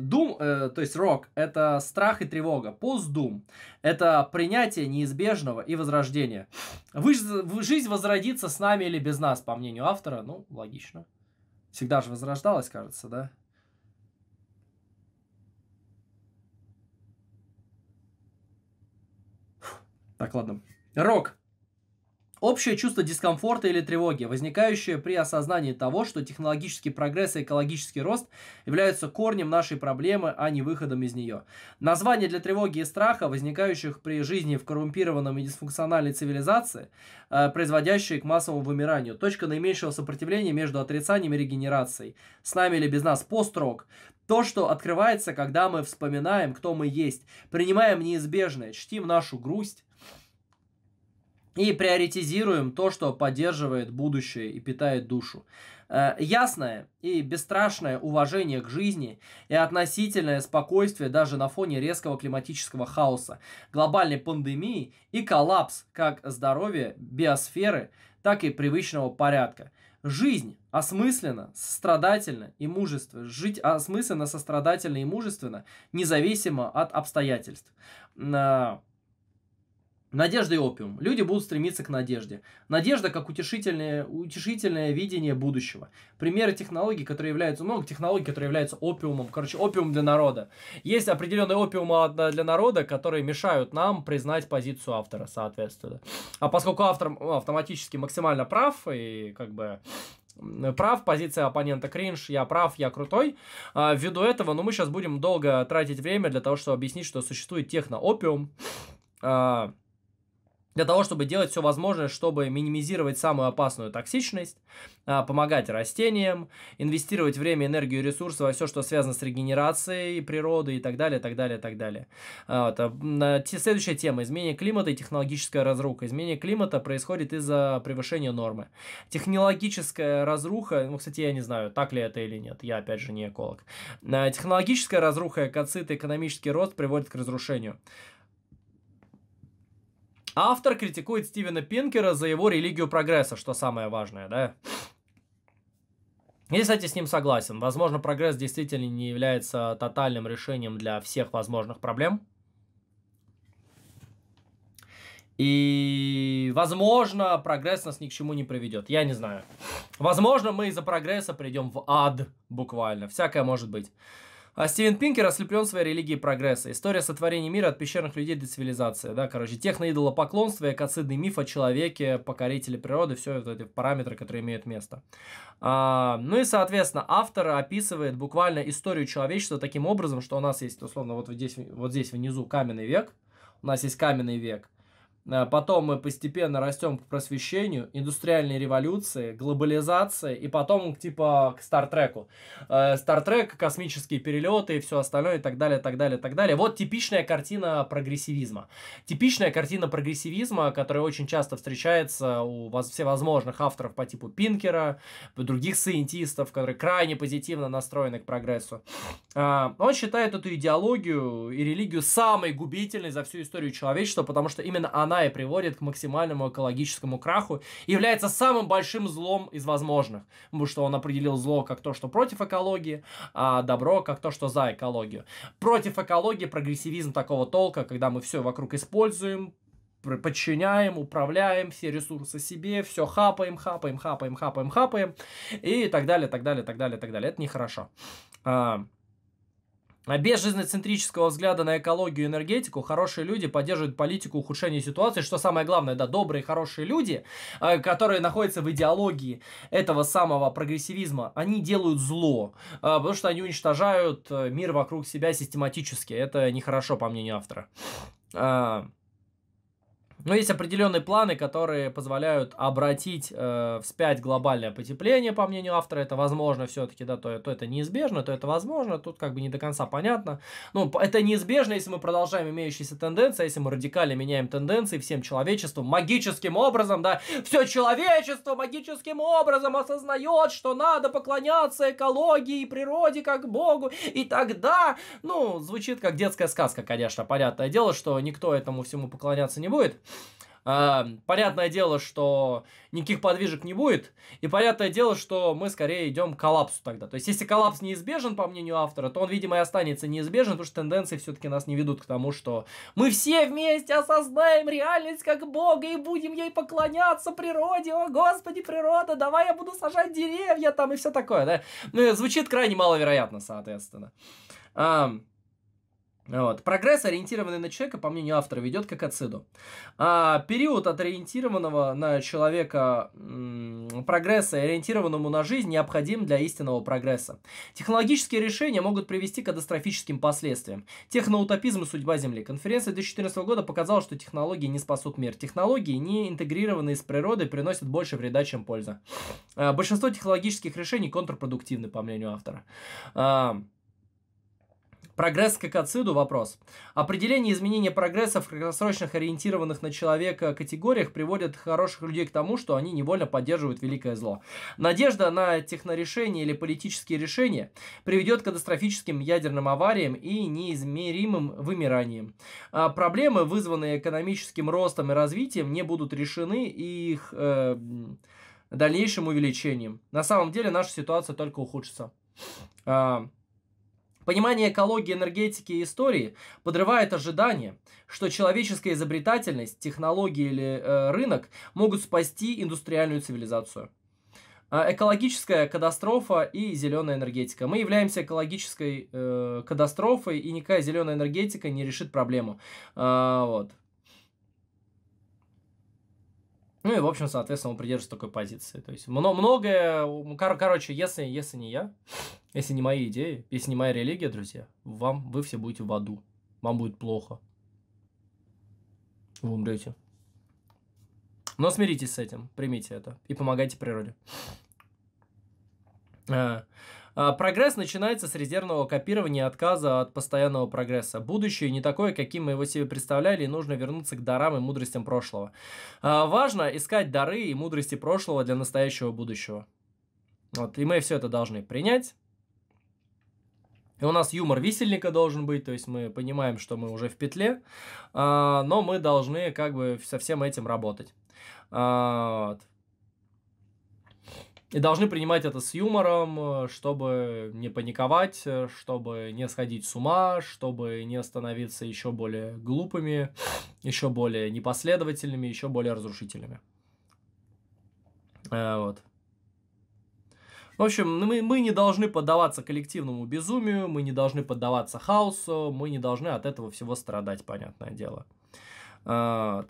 есть рок, это страх и тревога. Постдум – это принятие неизбежного и возрождение. Жизнь возродится с нами или без нас, по мнению автора. Ну, логично. Всегда же возрождалась, кажется, да? Так, ладно. Рок. Общее чувство дискомфорта или тревоги, возникающее при осознании того, что технологический прогресс и экологический рост являются корнем нашей проблемы, а не выходом из нее. Название для тревоги и страха, возникающих при жизни в коррумпированном и дисфункциональной цивилизации, производящей к массовому вымиранию. Точка наименьшего сопротивления между отрицанием и регенерацией. С нами или без нас. Пост-рок. То, что открывается, когда мы вспоминаем, кто мы есть. Принимаем неизбежное, чтим нашу грусть. И приоритизируем то, что поддерживает будущее и питает душу. Ясное и бесстрашное уважение к жизни и относительное спокойствие даже на фоне резкого климатического хаоса, глобальной пандемии и коллапс как здоровья, биосферы, так и привычного порядка. Жизнь осмысленно, сострадательно и мужественно. Жить осмысленно, сострадательно и мужественно, независимо от обстоятельств. Надежда и опиум. Люди будут стремиться к надежде. Надежда как утешительное видение будущего. Примеры технологий, которые являются... Много технологий, которые являются опиумом. Короче, опиум для народа. Есть определенные опиумы для народа, которые мешают нам признать позицию автора, соответственно. А поскольку автор автоматически максимально прав, и как бы... Прав, позиция оппонента кринж, я прав, я крутой. Ввиду этого, ну, мы сейчас будем долго тратить время для того, чтобы объяснить, что существует техно-опиум. Для того, чтобы делать все возможное, чтобы минимизировать самую опасную токсичность, помогать растениям, инвестировать время, энергию, ресурсы во все, что связано с регенерацией природы и так далее, так далее, так далее. Следующая тема. Изменение климата и технологическая разруха. Изменение климата происходит из-за превышения нормы. Технологическая разруха, ну, кстати, я не знаю, так ли это или нет, я, опять же, не эколог. Технологическая разруха, экоцид, экономический рост приводит к разрушению. Автор критикует Стивена Пинкера за его религию прогресса, что самое важное, да? Я, кстати, с ним согласен. Возможно, прогресс действительно не является тотальным решением для всех возможных проблем. И, возможно, прогресс нас ни к чему не приведет. Я не знаю. Возможно, мы из-за прогресса придем в ад, буквально. Всякое может быть. А Стивен Пинкер ослеплен своей религией прогресса. История сотворения мира от пещерных людей до цивилизации. Да, короче, техноидолопоклонство, экоцидный миф о человеке, покорителе природы, все это параметры, которые имеют место. Ну и, соответственно, автор описывает буквально историю человечества таким образом, что у нас есть, условно, вот здесь внизу каменный век. У нас есть каменный век. Потом мы постепенно растем к просвещению, индустриальной революции, глобализации и потом типа к Стартреку. Стартрек, космические перелеты и все остальное и так далее, так далее, так далее. Вот типичная картина прогрессивизма. Типичная картина прогрессивизма, которая очень часто встречается у всевозможных авторов по типу Пинкера, других сиентистов, которые крайне позитивно настроены к прогрессу. Он считает эту идеологию и религию самой губительной за всю историю человечества, потому что именно она и приводит к максимальному экологическому краху, является самым большим злом из возможных, потому что он определил зло как то, что против экологии, а добро как то, что за экологию. Против экологии прогрессивизм такого толка, когда мы все вокруг используем, подчиняем, управляем, все ресурсы себе, все хапаем, хапаем, хапаем, хапаем, хапаем, и так далее, так далее, так далее, так далее. Это нехорошо. Без жизнецентрического взгляда на экологию и энергетику хорошие люди поддерживают политику ухудшения ситуации, что самое главное, да, добрые хорошие люди, которые находятся в идеологии этого самого прогрессивизма, они делают зло, потому что они уничтожают мир вокруг себя систематически, это нехорошо, по мнению автора. Но есть определенные планы, которые позволяют обратить вспять глобальное потепление, по мнению автора. Это возможно все-таки, да, то это неизбежно, то это возможно. Тут как бы не до конца понятно. Ну, это неизбежно, если мы продолжаем имеющиеся тенденции, если мы радикально меняем тенденции всем человечеством, магическим образом, да. Все человечество магическим образом осознает, что надо поклоняться экологии и природе как Богу. И тогда, ну, звучит как детская сказка, конечно. Понятное дело, что никто этому всему поклоняться не будет. Понятное дело, что никаких подвижек не будет, и понятное дело, что мы скорее идем к коллапсу тогда. То есть, если коллапс неизбежен, по мнению автора, то он, видимо, и останется неизбежен, потому что тенденции все-таки нас не ведут к тому, что мы все вместе осознаем реальность как Бога и будем ей поклоняться природе. О, Господи, природа, давай я буду сажать деревья там и все такое, да? Ну, звучит крайне маловероятно, соответственно. Вот. Прогресс, ориентированный на человека, по мнению автора, ведет к экоциду. А период от ориентированного на человека прогресса и ориентированному на жизнь необходим для истинного прогресса. Технологические решения могут привести к катастрофическим последствиям. Техноутопизм и судьба Земли. Конференция 2014 года показала, что технологии не спасут мир. Технологии, не интегрированные с природой, приносят больше вреда, чем пользы. Большинство технологических решений контрпродуктивны, по мнению автора. Прогресс к экоциду. Вопрос. Определение изменения прогресса в краткосрочных ориентированных на человека категориях приводит хороших людей к тому, что они невольно поддерживают великое зло. Надежда на технорешения или политические решения приведет к катастрофическим ядерным авариям и неизмеримым вымираниям. Проблемы, вызванные экономическим ростом и развитием, не будут решены их дальнейшим увеличением. На самом деле наша ситуация только ухудшится. Понимание экологии, энергетики и истории подрывает ожидание, что человеческая изобретательность, технологии или рынок могут спасти индустриальную цивилизацию. Экологическая катастрофа и зеленая энергетика. Мы являемся экологической катастрофой, и никакая зеленая энергетика не решит проблему. Вот. Ну и, в общем, соответственно, он придерживается такой позиции. То есть, многое... Короче, если не я, если не мои идеи, если не моя религия, друзья, вы все будете в аду. Вам будет плохо. Вы умрете. Но смиритесь с этим, примите это и помогайте природе. Прогресс начинается с резервного копирования и отказа от постоянного прогресса. Будущее не такое, каким мы его себе представляли, и нужно вернуться к дарам и мудростям прошлого. Важно искать дары и мудрости прошлого для настоящего будущего. Вот, и мы все это должны принять. И у нас юмор висельника должен быть, то есть мы понимаем, что мы уже в петле, но мы должны как бы со всем этим работать. Вот. И должны принимать это с юмором, чтобы не паниковать, чтобы не сходить с ума, чтобы не становиться еще более глупыми, еще более непоследовательными, еще более разрушительными. Вот. В общем, мы не должны поддаваться коллективному безумию, мы не должны поддаваться хаосу, мы не должны от этого всего страдать, понятное дело. Вот.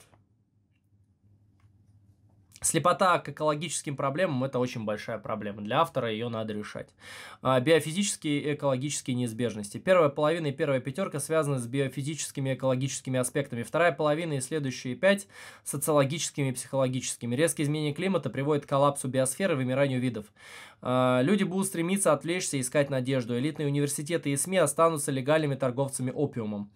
Слепота к экологическим проблемам – это очень большая проблема. Для автора ее надо решать. Биофизические и экологические неизбежности. Первая половина и первая пятерка связаны с биофизическими и экологическими аспектами. Вторая половина и следующие пять – социологическими и психологическими. Резкие изменения климата приводят к коллапсу биосферы и вымиранию видов. Люди будут стремиться отвлечься и искать надежду. Элитные университеты и СМИ останутся легальными торговцами опиумом.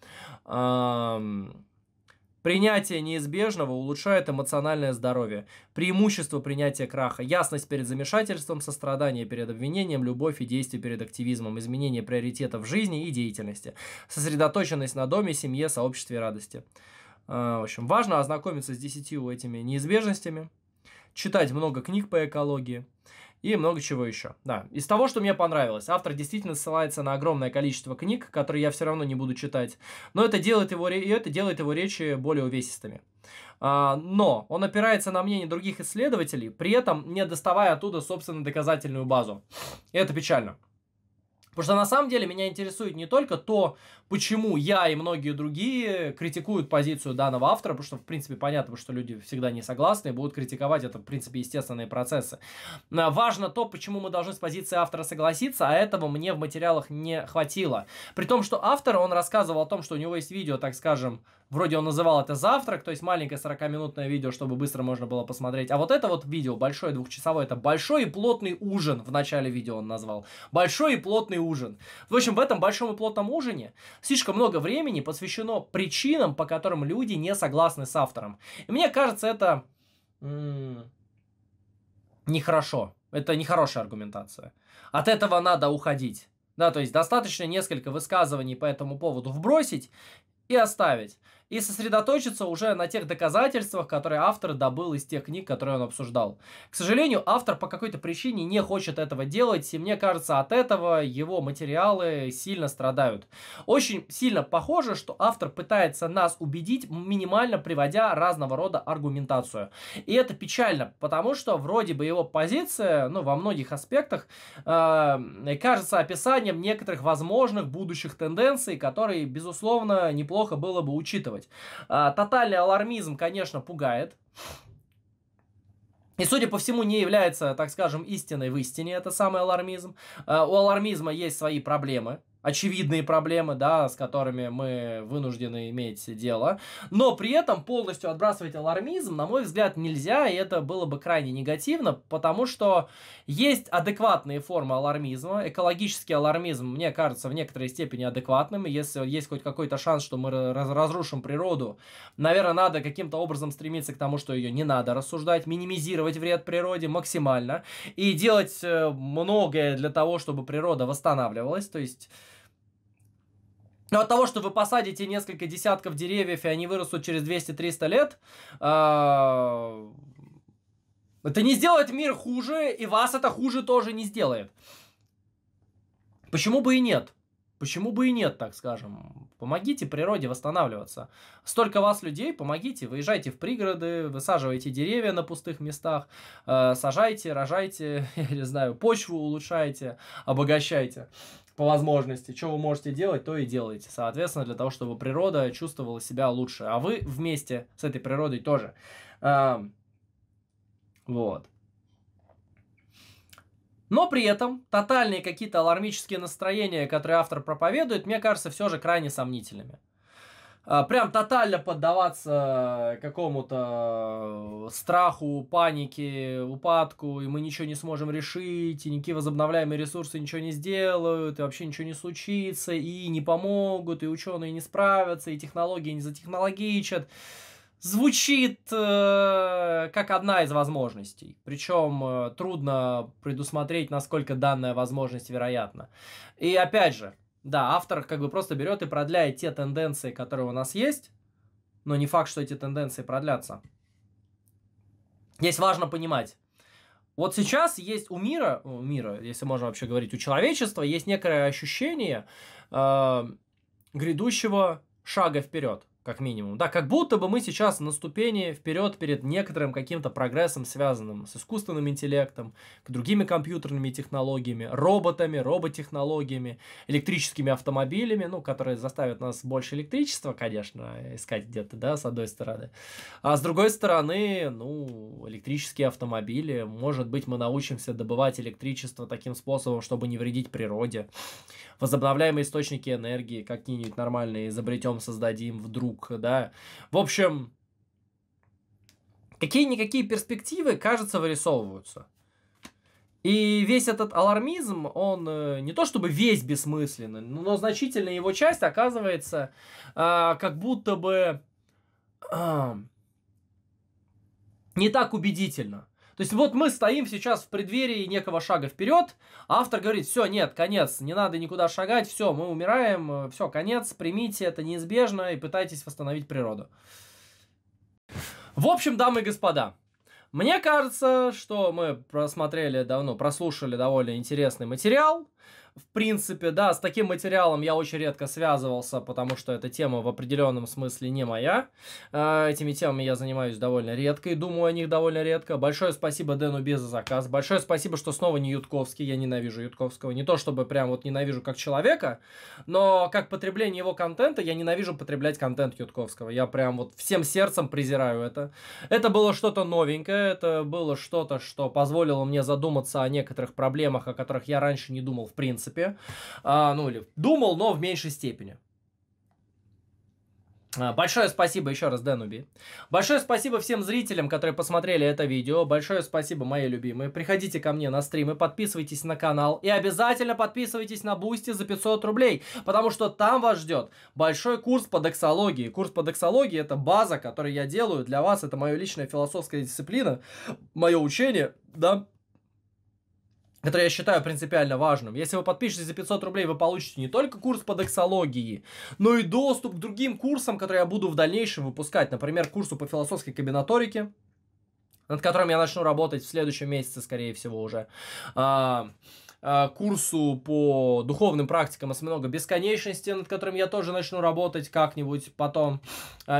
Принятие неизбежного улучшает эмоциональное здоровье. Преимущество принятия краха. Ясность перед замешательством, сострадание перед обвинением, любовь и действие перед активизмом. Изменение приоритетов в жизни и деятельности. Сосредоточенность на доме, семье, сообществе и радости. В общем, важно ознакомиться с 10 этими неизбежностями. Читать много книг по экологии. И много чего еще. Да, из того, что мне понравилось. Автор действительно ссылается на огромное количество книг, которые я все равно не буду читать. Но это делает его речи более увесистыми. Но он опирается на мнение других исследователей, при этом не доставая оттуда, собственно, доказательную базу. И это печально. Потому что на самом деле меня интересует не только то, почему я и многие другие критикуют позицию данного автора, потому что, в принципе, понятно, что люди всегда не согласны и будут критиковать, это, в принципе, естественные процессы. Важно то, почему мы должны с позиции автора согласиться, а этого мне в материалах не хватило. При том, что автор, он рассказывал о том, что у него есть видео, так скажем, вроде он называл это «Завтрак», то есть маленькое 40-минутное видео, чтобы быстро можно было посмотреть. А вот это вот видео, большое, двухчасовое, это «Большой и плотный ужин» в начале видео он назвал. «Большой и плотный ужин». В общем, в этом большом и плотном ужине слишком много времени посвящено причинам, по которым люди не согласны с автором. И мне кажется, это нехорошо. Это нехорошая аргументация. От этого надо уходить. Да, то есть достаточно несколько высказываний по этому поводу вбросить и оставить. и сосредоточиться уже на тех доказательствах, которые автор добыл из тех книг, которые он обсуждал. К сожалению, автор по какой-то причине не хочет этого делать, и мне кажется, от этого его материалы сильно страдают. Очень сильно похоже, что автор пытается нас убедить, минимально приводя разного рода аргументацию. И это печально, потому что вроде бы его позиция, ну, во многих аспектах, кажется описанием некоторых возможных будущих тенденций, которые, безусловно, неплохо было бы учитывать. Тотальный алармизм, конечно, пугает. И, судя по всему, не является, так скажем, истиной в истине, это самый алармизм. У алармизма есть свои проблемы. Очевидные проблемы, да, с которыми мы вынуждены иметь дело. Но при этом полностью отбрасывать алармизм, на мой взгляд, нельзя, и это было бы крайне негативно, потому что есть адекватные формы алармизма. Экологический алармизм, мне кажется, в некоторой степени адекватным. Если есть хоть какой-то шанс, что мы разрушим природу, наверное, надо каким-то образом стремиться к тому, что ее не надо рассуждать, минимизировать вред природе максимально и делать многое для того, чтобы природа восстанавливалась, то есть... Но от того, что вы посадите несколько десятков деревьев, и они вырастут через 200-300 лет, это не сделает мир хуже, и вас это хуже тоже не сделает. Почему бы и нет? Почему бы и нет, так скажем? Помогите природе восстанавливаться. Столько вас людей, помогите, выезжайте в пригороды, высаживайте деревья на пустых местах, сажайте, рожайте, я не знаю, почву улучшайте, обогащайте. По возможности, что вы можете делать, то и делаете, соответственно, для того, чтобы природа чувствовала себя лучше, а вы вместе с этой природой тоже. Вот. Но при этом тотальные какие-то алармические настроения, которые автор проповедует, мне кажется, все же крайне сомнительными. Прям тотально поддаваться какому-то страху, панике, упадку, и мы ничего не сможем решить, и никакие возобновляемые ресурсы ничего не сделают, и вообще ничего не случится, и не помогут, и ученые не справятся, и технологии не затехнологичат. Звучит как одна из возможностей. Причем трудно предусмотреть, насколько данная возможность вероятна. И опять же, да, автор как бы просто берет и продляет те тенденции, которые у нас есть, но не факт, что эти тенденции продлятся. Здесь важно понимать. Вот сейчас есть у мира, если можно вообще говорить, у человечества есть некое ощущение грядущего шага вперед, как минимум. Да, как будто бы мы сейчас на ступени вперед перед некоторым каким-то прогрессом, связанным с искусственным интеллектом, другими компьютерными технологиями, роботами, роботехнологиями, электрическими автомобилями, ну, которые заставят нас больше электричества, конечно, искать где-то, да, с одной стороны. А с другой стороны, ну, электрические автомобили, может быть, мы научимся добывать электричество таким способом, чтобы не вредить природе. Возобновляемые источники энергии какие-нибудь нормальные изобретем, создадим вдруг, да. В общем, какие-никакие перспективы, кажется, вырисовываются. И весь этот алармизм, он не то чтобы весь бессмысленный, но значительная его часть оказывается как будто бы не так убедительна. То есть вот мы стоим сейчас в преддверии некого шага вперед, а автор говорит: все, нет, конец, не надо никуда шагать, все, мы умираем, все, конец, примите это неизбежно и пытайтесь восстановить природу. В общем, дамы и господа, мне кажется, что мы прослушали довольно интересный материал. В принципе, да, с таким материалом я очень редко связывался, потому что эта тема в определенном смысле не моя. Этими темами я занимаюсь довольно редко и думаю о них довольно редко. Большое спасибо Дэну Бизе за заказ. Большое спасибо, что снова не Ютковский. Я ненавижу Ютковского. Не то чтобы прям вот ненавижу как человека, но как потребление его контента я ненавижу потреблять контент Ютковского. Я прям вот всем сердцем презираю это. Это было что-то новенькое. Это было что-то, что позволило мне задуматься о некоторых проблемах, о которых я раньше не думал в принципе. Ну или думал, но в меньшей степени. Большое спасибо еще раз Дэну Би. Большое спасибо всем зрителям, которые посмотрели это видео. Большое спасибо, мои любимые. Приходите ко мне на стримы, подписывайтесь на канал. И обязательно подписывайтесь на Boosty за 500 рублей. Потому что там вас ждет большой курс по доксологии. Курс по доксологии — это база, которую я делаю для вас. Это моя личная философская дисциплина, мое учение, да. который я считаю принципиально важным. Если вы подпишетесь за 500 рублей, вы получите не только курс по дексологии, но и доступ к другим курсам, которые я буду в дальнейшем выпускать. Например, курсу по философской комбинаторике, над которым я начну работать в следующем месяце, скорее всего, уже. Курсу по духовным практикам «Осьминога бесконечности», над которым я тоже начну работать как-нибудь потом,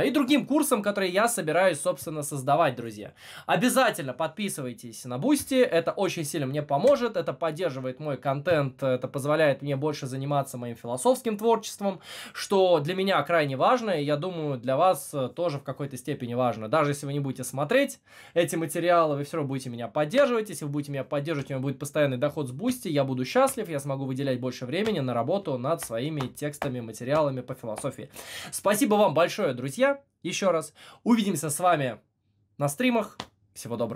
и другим курсам, которые я собираюсь, собственно, создавать, друзья. Обязательно подписывайтесь на Бусти, это очень сильно мне поможет, это поддерживает мой контент, это позволяет мне больше заниматься моим философским творчеством, что для меня крайне важно, и я думаю, для вас тоже в какой-то степени важно. Даже если вы не будете смотреть эти материалы, вы все равно будете меня поддерживать, если вы будете меня поддерживать, у меня будет постоянный доход с Бусти, я буду счастлив, я смогу выделять больше времени на работу над своими текстами, материалами по философии. Спасибо вам большое, друзья, еще раз. Увидимся с вами на стримах. Всего доброго.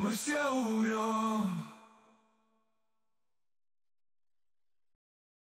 Мы все умрем,